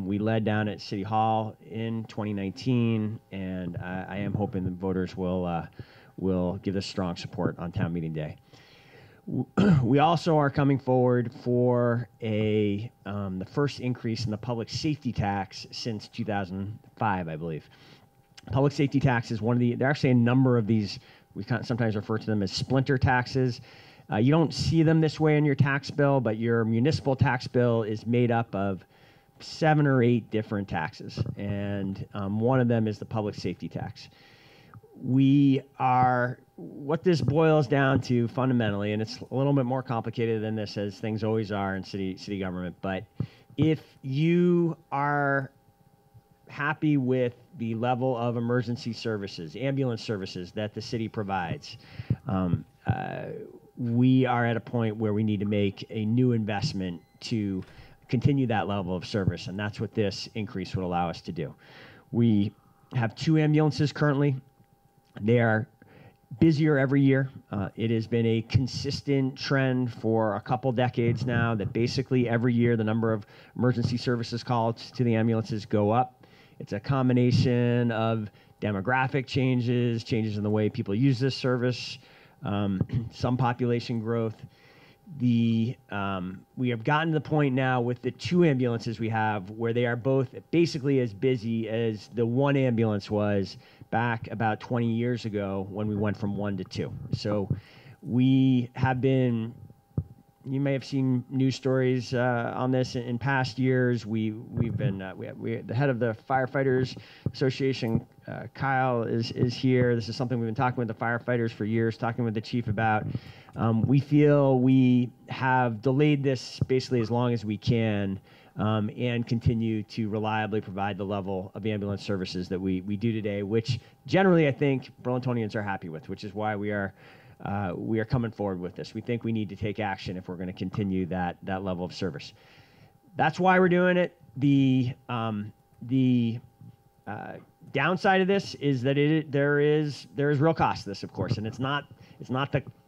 we led down at City Hall in 2019. And I am hoping the voters will give us strong support on town meeting day. We also are coming forward for the first increase in the public safety tax since 2005, I believe. Public safety tax is one of there are actually a number of these. We sometimes refer to them as splinter taxes. You don't see them this way in your tax bill, but your municipal tax bill is made up of 7 or 8 different taxes, and one of them is the public safety tax. What this boils down to fundamentally, and it's a little bit more complicated than this, as things always are in city government, but if you are happy with the level of emergency services, ambulance services that the city provides, we are at a point where we need to make a new investment to continue that level of service, and that's what this increase would allow us to do. We have 2 ambulances currently. They are busier every year. It has been a consistent trend for a couple decades now that basically every year the number of emergency services calls to the ambulances go up. It's a combination of demographic changes, changes in the way people use this service, some population growth. We have gotten to the point now with the 2 ambulances we have where they are both basically as busy as the 1 ambulance was back about 20 years ago when we went from 1 to 2. So we have been, you may have seen news stories on this in past years. We've been, the head of the Firefighters Association, Kyle is here. This is something we've been talking with the firefighters for years, talking with the chief about. We feel we have delayed this basically as long as we can, and continue to reliably provide the level of ambulance services that we do today, which generally I think Burlingtonians are happy with, which is why we are coming forward with this. We think we need to take action if we're going to continue that level of service. That's why we're doing it. The downside of this is that there is real cost to this, of course, and it's not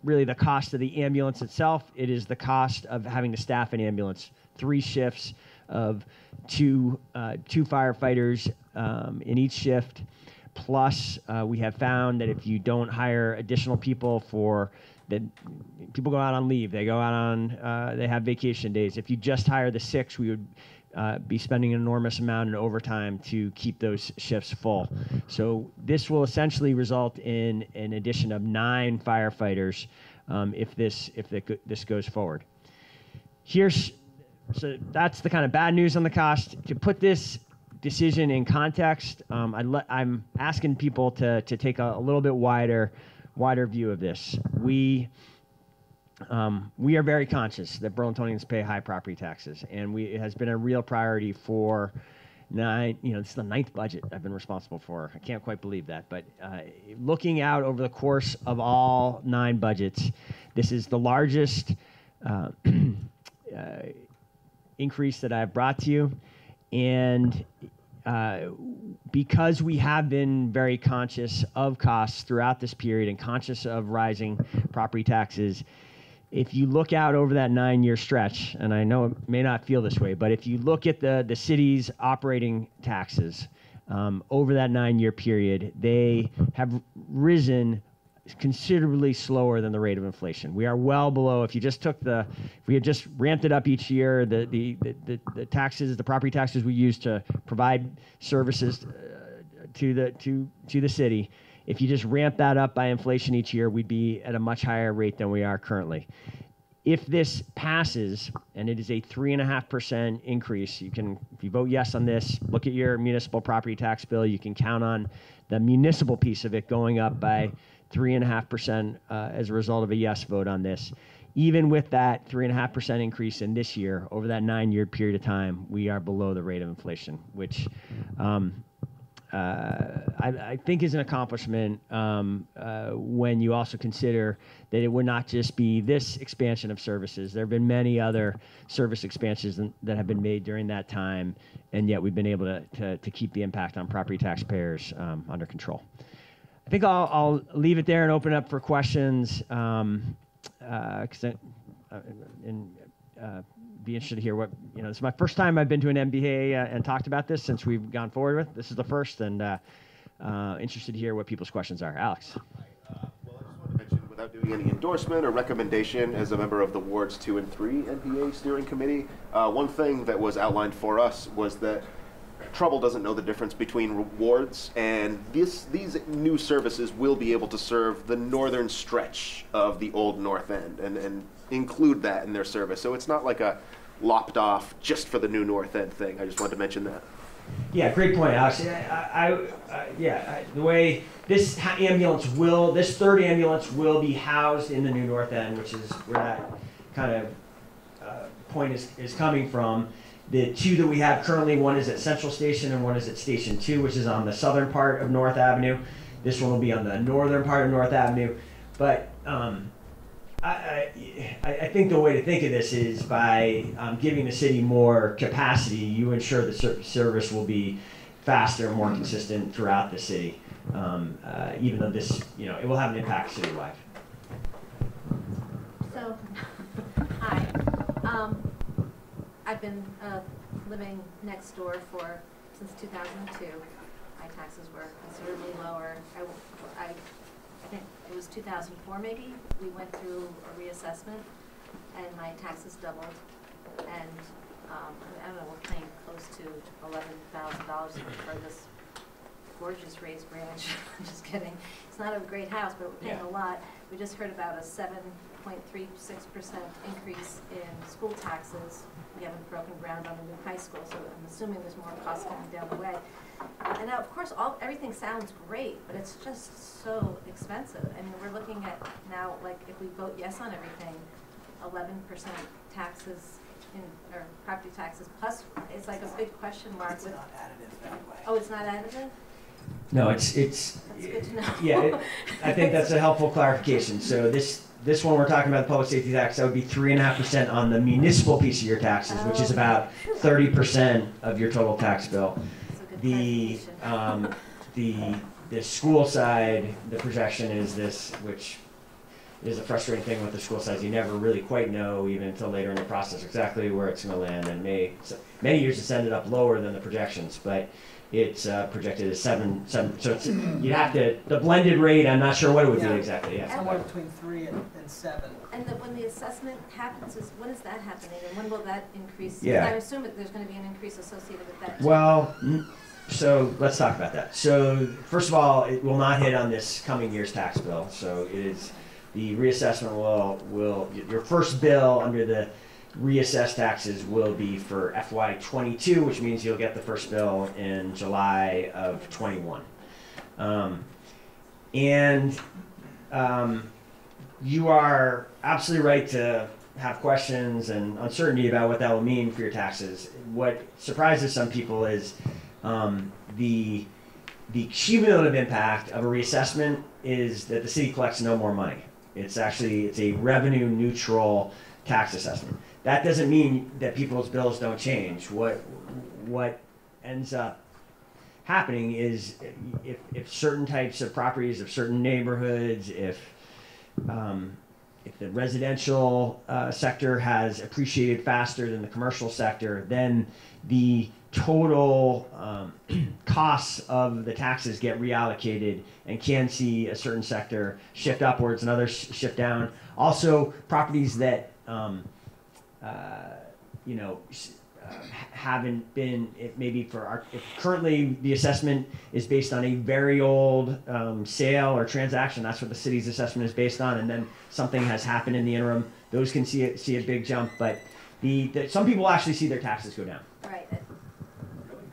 really the cost of the ambulance itself. It is the cost of having to staff an ambulance, 3 shifts of two firefighters in each shift. Plus, we have found that if you don't hire additional people people go out on leave, they go out on, they have vacation days. If you just hire the 6, we would be spending an enormous amount in overtime to keep those shifts full. So this will essentially result in an addition of 9 firefighters if this goes forward. So that's the kind of bad news on the cost. To put this decision in context, I'm asking people to take a little bit wider view of this. We We are very conscious that Burlingtonians pay high property taxes, and it has been a real priority for 9. You know, it's the 9th budget I've been responsible for. I can't quite believe that, but looking out over the course of all 9 budgets, this is the largest increase that I've brought to you, and because we have been very conscious of costs throughout this period and conscious of rising property taxes, if you look out over that 9-year stretch, and I know it may not feel this way, but if you look at the city's operating taxes over that 9-year period, they have risen considerably slower than the rate of inflation. We are well below. If you just took if we had just ramped it up each year, the taxes, the property taxes we use to provide services to the city, if you just ramp that up by inflation each year, we'd be at a much higher rate than we are currently. If this passes, and it is a 3.5% increase, you can, if you vote yes on this, look at your municipal property tax bill, you can count on the municipal piece of it going up by 3.5% as a result of a yes vote on this. Even with that 3.5% increase in this year, over that 9-year period of time, we are below the rate of inflation, which I think is an accomplishment when you also consider that it would not just be this expansion of services. There have been many other service expansions that have been made during that time, and yet we've been able to keep the impact on property taxpayers under control. I think I'll leave it there and open up for questions, because be interested to hear what, you know, this is my first time I've been to an MBA and talked about this since we've gone forward with. This is the first, and interested to hear what people's questions are. Alex. Well, I just want to mention, without doing any endorsement or recommendation as a member of the Wards 2 and 3 MBA steering committee, one thing that was outlined for us was that Trouble doesn't know the difference between wards, and these new services will be able to serve the northern stretch of the Old North End and include that in their service. So it's not like a lopped off just for the new North End thing. I just wanted to mention that. Yeah, great point, Alex. The way this ambulance will, this third ambulance will be housed in the new North End, which is where that kind of point is coming from. The two that we have currently, one is at Central Station and one is at Station 2, which is on the southern part of North Avenue. This one will be on the northern part of North Avenue. But I think the way to think of this is by giving the city more capacity, you ensure the service will be faster and more consistent throughout the city, even though this, you know, it will have an impact citywide. So, hi. I've been living next door since 2002. My taxes were considerably lower. I think it was 2004 maybe. We went through a reassessment, and my taxes doubled. And I don't know, we're paying close to $11,000 for this gorgeous raised ranch. I'm just kidding. It's not a great house, but we're paying a lot. We just heard about a 7.36% increase in school taxes. We haven't broken ground on a new high school, so I'm assuming there's more costs coming down the way. And now, of course, everything sounds great, but it's just so expensive. I mean, we're looking at now, like, if we vote yes on everything, 11% taxes or property taxes. Plus, it's like a big question mark. It's not additive that way. Oh, it's not additive? No, it's. That's good to know. Yeah, I think that's a helpful clarification. So this one we're talking about, the public safety tax, that would be 3.5% on the municipal piece of your taxes, which is about 30% of your total tax bill. The school side, the projection is this, which is a frustrating thing with the school size. You never really quite know, even until later in the process, exactly where it's going to land. And many years it's ended up lower than the projections, but it's projected as seven. So you'd have to, the blended rate, I'm not sure what it would be exactly. Yeah, somewhere between 3 and 7. And when the assessment happens, when is that happening, and when will that increase? Yeah. I assume that there's going to be an increase associated with that. Well, so let's talk about that. So first of all, it will not hit on this coming year's tax bill. So it is, the reassessment will your first bill under the reassessed taxes will be for FY22, which means you'll get the first bill in July of 21. you are absolutely right to have questions and uncertainty about what that will mean for your taxes. What surprises some people is the cumulative impact of a reassessment is that the city collects no more money. It's actually, it's a revenue neutral tax assessment. That doesn't mean that people's bills don't change. What ends up happening is if certain types of properties, if certain neighborhoods, if the residential sector has appreciated faster than the commercial sector, then the total costs of the taxes get reallocated and can see a certain sector shift upwards, another shift down. Also, properties that haven't been, it maybe for our, if currently the assessment is based on a very old sale or transaction, that's what the city's assessment is based on, and then something has happened in the interim, those can see a big jump, but some people actually see their taxes go down. Right.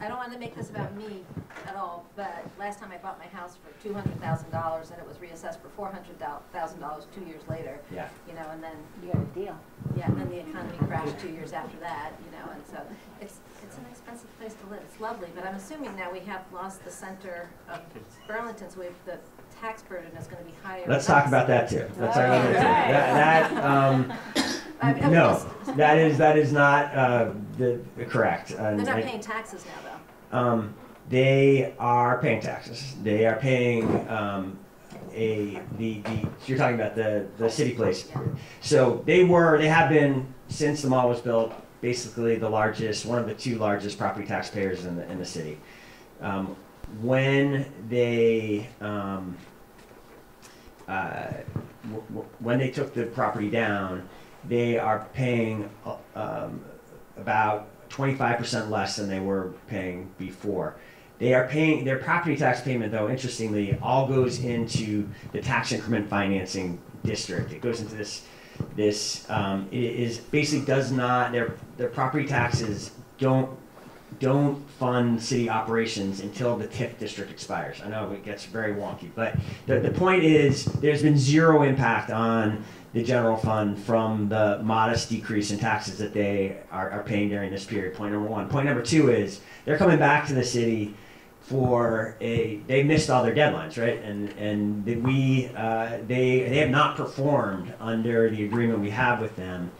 I don't want to make this about me at all, but last time I bought my house for $200,000 and it was reassessed for $400,000 2 years later. Yeah. You know, and then you got a deal. Yeah, and then the economy crashed 2 years after that. You know, and so it's an expensive place to live. It's lovely, but I'm assuming now we have lost the center of Burlington, so the tax burden is going to be higher. Let's talk about that too. Let's talk about that too. That is not correct. They're not paying taxes now, though. They are paying taxes. They are paying you're talking about the city place. Yeah. So they have been since the mall was built, basically one of the two largest property taxpayers in the city. When they took the property down, they are paying about 25% less than they were paying before. They are paying, their property tax payment though, interestingly, all goes into the tax increment financing district. It goes into their property taxes don't fund city operations until the TIF district expires. I know it gets very wonky, but the point is there's been zero impact on the general fund from the modest decrease in taxes that they are paying during this period, point number one. Point number two is they're coming back to the city they missed all their deadlines, right? And they have not performed under the agreement we have with them.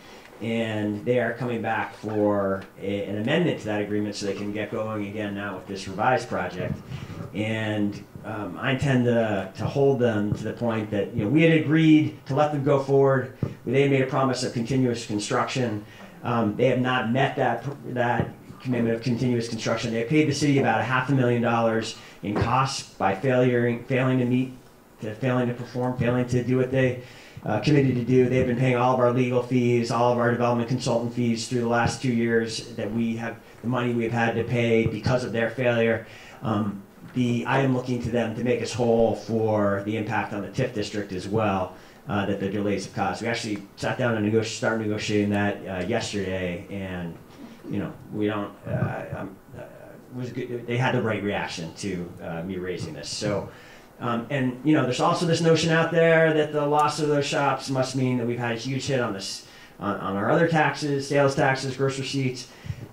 And they are coming back for an amendment to that agreement so they can get going again now with this revised project. And I intend to hold them to the point that, you know, we had agreed to let them go forward. They had made a promise of continuous construction. They have not met that commitment of continuous construction. They paid the city about $500,000 in costs by failing to perform, failing to do what they committed to do. They've been paying all of our legal fees, all of our development consultant fees through the last 2 years that we have, the money we've had to pay because of their failure. I am looking to them to make us whole for the impact on the TIF district as well that the delays have caused. We actually sat down and started negotiating that yesterday, and you know, we don't. They had the right reaction to me raising this. So. And you know, there's also this notion out there that the loss of those shops must mean that we've had a huge hit on our other taxes, sales taxes, gross receipts.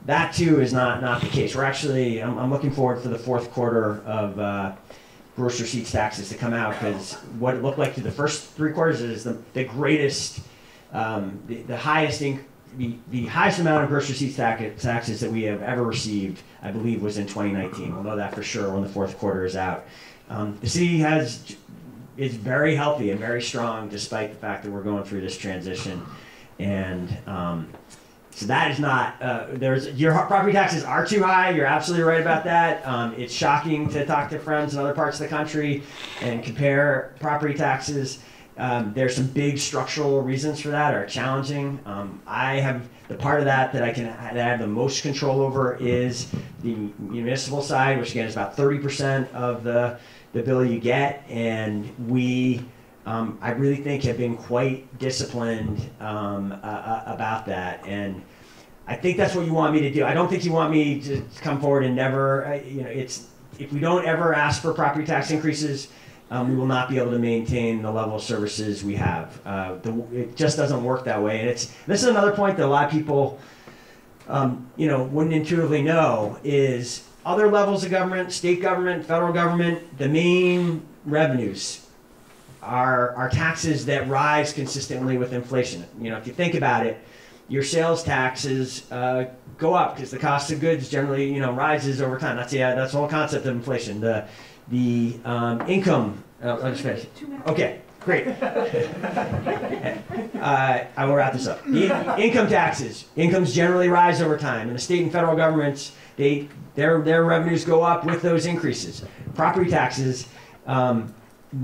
That too is not the case. We're actually, I'm looking forward for the fourth quarter of gross receipts taxes to come out, because what it looked like through the first three quarters is the greatest, the highest amount of gross receipts taxes that we have ever received, I believe, was in 2019. We'll know that for sure when the fourth quarter is out. The city is very healthy and very strong, despite the fact that we're going through this transition, and so that is not. Your property taxes are too high. You're absolutely right about that. It's shocking to talk to friends in other parts of the country and compare property taxes. There's some big structural reasons for that, or challenging. I have the part of that I have the most control over is the municipal side, which again is about 30% of the bill you get, and we I really think have been quite disciplined about that, and I think that's what you want me to do. I don't think you want me to come forward and never, you know, it's if we don't ever ask for property tax increases. we will not be able to maintain the level of services we have. It just doesn't work that way. And it's, this is another point that a lot of people, you know, wouldn't intuitively know is other levels of government, state government, federal government, the main revenues are taxes that rise consistently with inflation. You know, if you think about it, your sales taxes go up because the cost of goods generally, you know, rises over time. That's the whole concept of inflation. The income. I'll just finish. Okay, great. I will wrap this up. The income taxes. Incomes generally rise over time, and the state and federal governments, their revenues go up with those increases. Property taxes.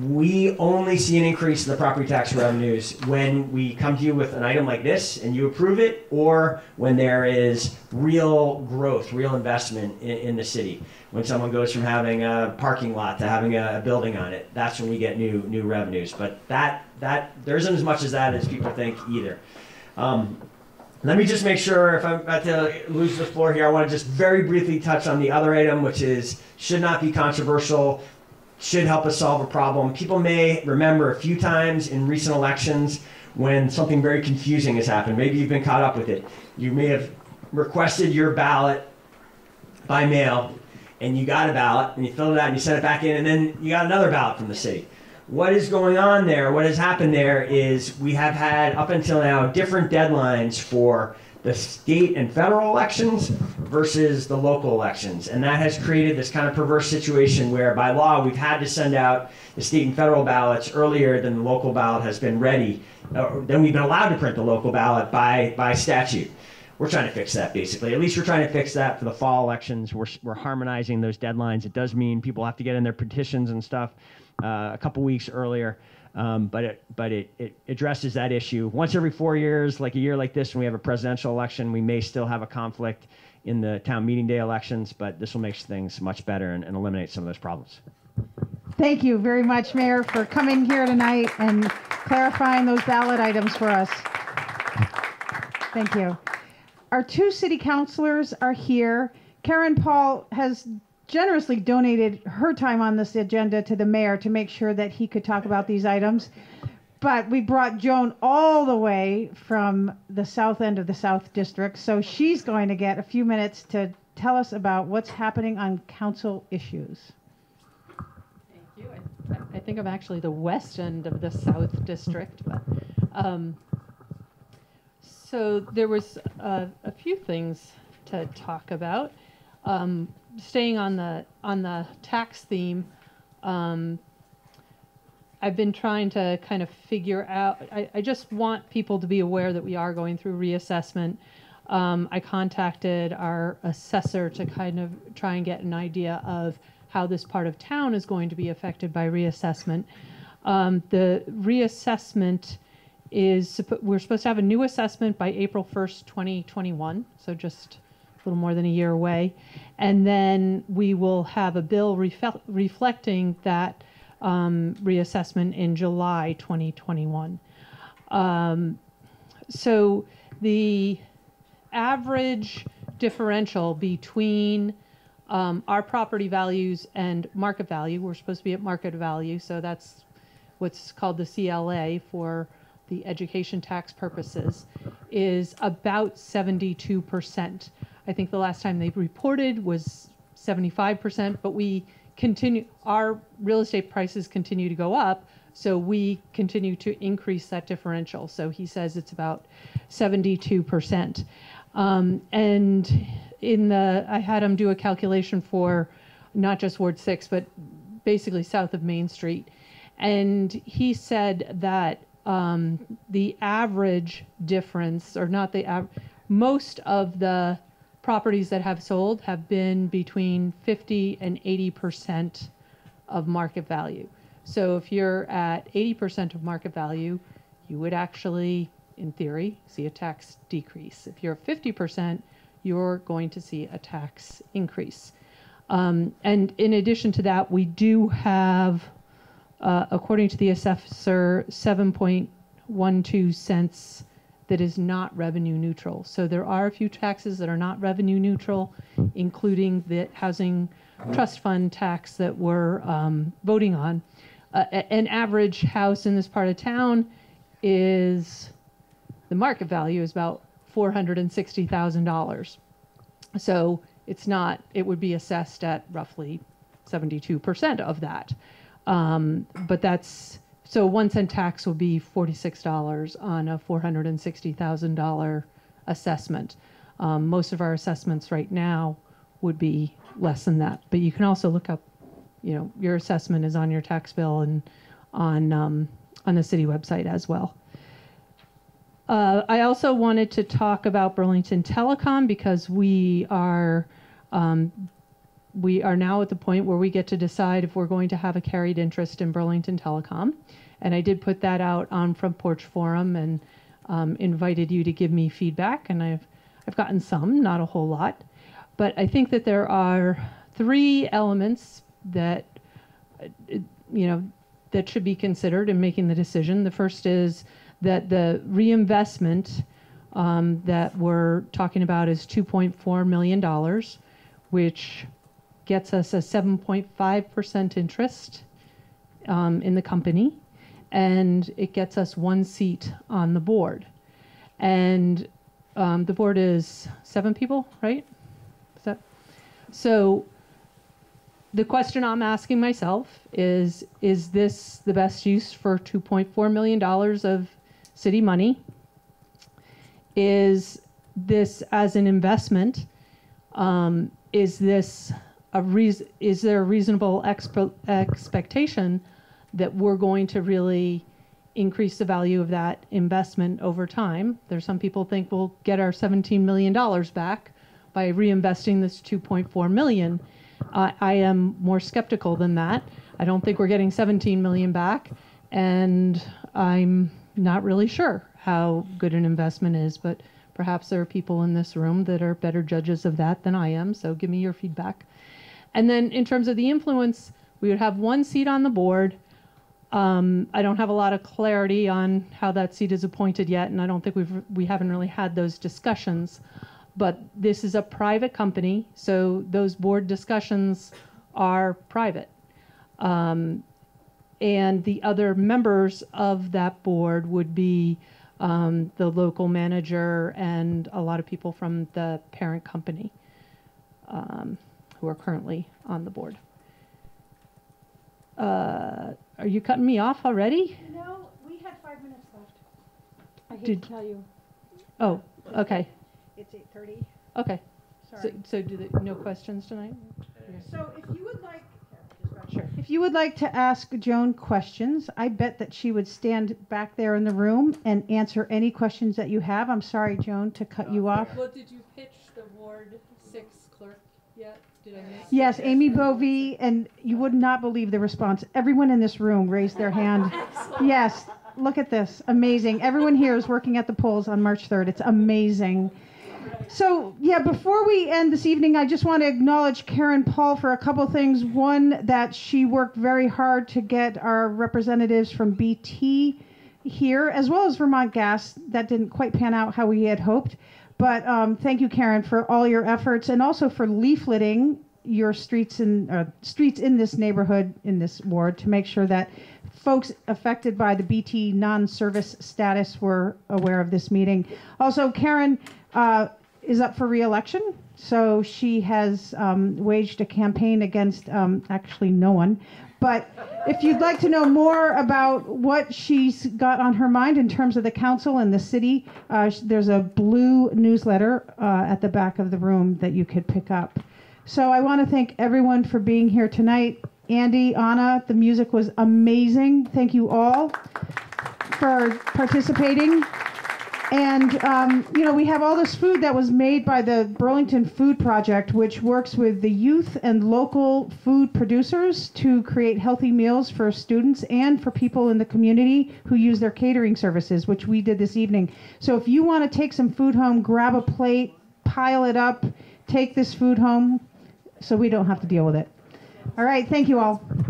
We only see an increase in the property tax revenues when we come to you with an item like this and you approve it, or when there is real growth, real investment in the city. When someone goes from having a parking lot to having a building on it, that's when we get new revenues. But there isn't as much as that as people think either. Let me just make sure, if I'm about to lose the floor here, I want to just very briefly touch on the other item, which is should not be controversial, should help us solve a problem. People may remember a few times in recent elections when something very confusing has happened. Maybe you've been caught up with it. You may have requested your ballot by mail, and you got a ballot, and you filled it out, and you sent it back in, and then you got another ballot from the city. What is going on there, what has happened there, is we have had, up until now, different deadlines for the state and federal elections versus the local elections. And that has created this kind of perverse situation where by law we've had to send out the state and federal ballots earlier than the local ballot has been ready, then we've been allowed to print the local ballot by statute. We're trying to fix that basically. At least we're trying to fix that for the fall elections. We're harmonizing those deadlines. It does mean people have to get in their petitions and stuff a couple weeks earlier. But it addresses that issue. Once every 4 years, like a year like this, when we have a presidential election, we may still have a conflict in the town meeting day elections, but this will make things much better and eliminate some of those problems. Thank you very much, Mayor, for coming here tonight and clarifying those ballot items for us. Thank you. Our two city councilors are here. Karen Paul has generously donated her time on this agenda to the mayor to make sure that he could talk about these items. But we brought Joan all the way from the south end of the South District, so she's going to get a few minutes to tell us about what's happening on council issues. Thank you. I think I'm actually the west end of the South District. But, so there was a few things to talk about. Staying on the tax theme, I've been trying to kind of figure out, I just want people to be aware that we are going through reassessment. I contacted our assessor to kind of try and get an idea of how this part of town is going to be affected by reassessment. The reassessment is, we're supposed to have a new assessment by April 1st, 2021, so just a little more than a year away, and then we will have a bill reflecting that reassessment in July 2021. So the average differential between our property values and market value, we're supposed to be at market value, so that's what's called the CLA for the education tax purposes, is about 72%. I think the last time they reported was 75%, but we continue, our real estate prices continue to go up, so we continue to increase that differential. So he says it's about 72%. And in the, I had him do a calculation for not just Ward 6, but basically south of Main Street. And he said that the average difference, or not the average, most of the properties that have sold have been between 50 and 80% of market value. So if you're at 80% of market value, you would actually, in theory, see a tax decrease. If you're 50%, you're going to see a tax increase. And in addition to that, we do have, according to the assessor, 7.12 cents that is not revenue neutral. So there are a few taxes that are not revenue neutral, including the housing trust fund tax that we're voting on. an average house in this part of town is, the market value is about $460,000. So it's not, it would be assessed at roughly 72% of that. But that's, so 1 cent tax would be $46 on a $460,000 assessment. Most of our assessments right now would be less than that. But you can also look up, you know, your assessment is on your tax bill and on the city website as well. I also wanted to talk about Burlington Telecom because we are now at the point where we get to decide if we're going to have a carried interest in Burlington Telecom. And I did put that out on Front Porch Forum and invited you to give me feedback. And I've gotten some, not a whole lot. But I think that there are three elements that, you know, that should be considered in making the decision. The first is that the reinvestment that we're talking about is $2.4 million, which gets us a 7.5% interest in the company, and it gets us one seat on the board. And the board is 7 people, right? Is that? So the question I'm asking myself is this the best use for $2.4 million of city money? Is this as an investment? Is there a reasonable expectation that we're going to really increase the value of that investment over time? There's some people think we'll get our $17 million back by reinvesting this $2.4 million. I am more skeptical than that. I don't think we're getting $17 million back, and I'm not really sure how good an investment is, but perhaps there are people in this room that are better judges of that than I am, so give me your feedback. And then in terms of the influence, we would have one seat on the board. I don't have a lot of clarity on how that seat is appointed yet, and I don't think we haven't really had those discussions. But this is a private company, so those board discussions are private. And the other members of that board would be the local manager and a lot of people from the parent company who are currently on the board. Are you cutting me off already? No, we had 5 minutes left. I hate to tell you. Oh, okay. It's 8:30. Okay. Sorry. So no questions tonight? So if you would like... Sure. If you would like to ask Joan questions, I bet that she would stand back there in the room and answer any questions that you have. I'm sorry, Joan, to cut you off. Well, did you pitch the Ward 6 clerk yet? Did I miss yes, it? Amy Bovee, and you would not believe the response. Everyone in this room raised their hand. Yes, look at this. Amazing. Everyone here is working at the polls on March 3rd. It's amazing. So, yeah, before we end this evening, I just want to acknowledge Karen Paul for a couple things. One, that she worked very hard to get our representatives from BT here, as well as Vermont Gas. That didn't quite pan out how we had hoped. But thank you, Karen, for all your efforts and also for leafleting your streets in this neighborhood, in this ward, to make sure that folks affected by the BT non-service status were aware of this meeting. Also, Karen is up for re-election, so she has waged a campaign against actually no one. But if you'd like to know more about what she's got on her mind in terms of the council and the city, there's a blue newsletter at the back of the room that you could pick up. So I want to thank everyone for being here tonight. Andy, Anna, the music was amazing. Thank you all for participating. And, you know, we have all this food that was made by the Burlington Food Project, which works with the youth and local food producers to create healthy meals for students and for people in the community who use their catering services, which we did this evening. So if you want to take some food home, grab a plate, pile it up, take this food home so we don't have to deal with it. All right. Thank you all.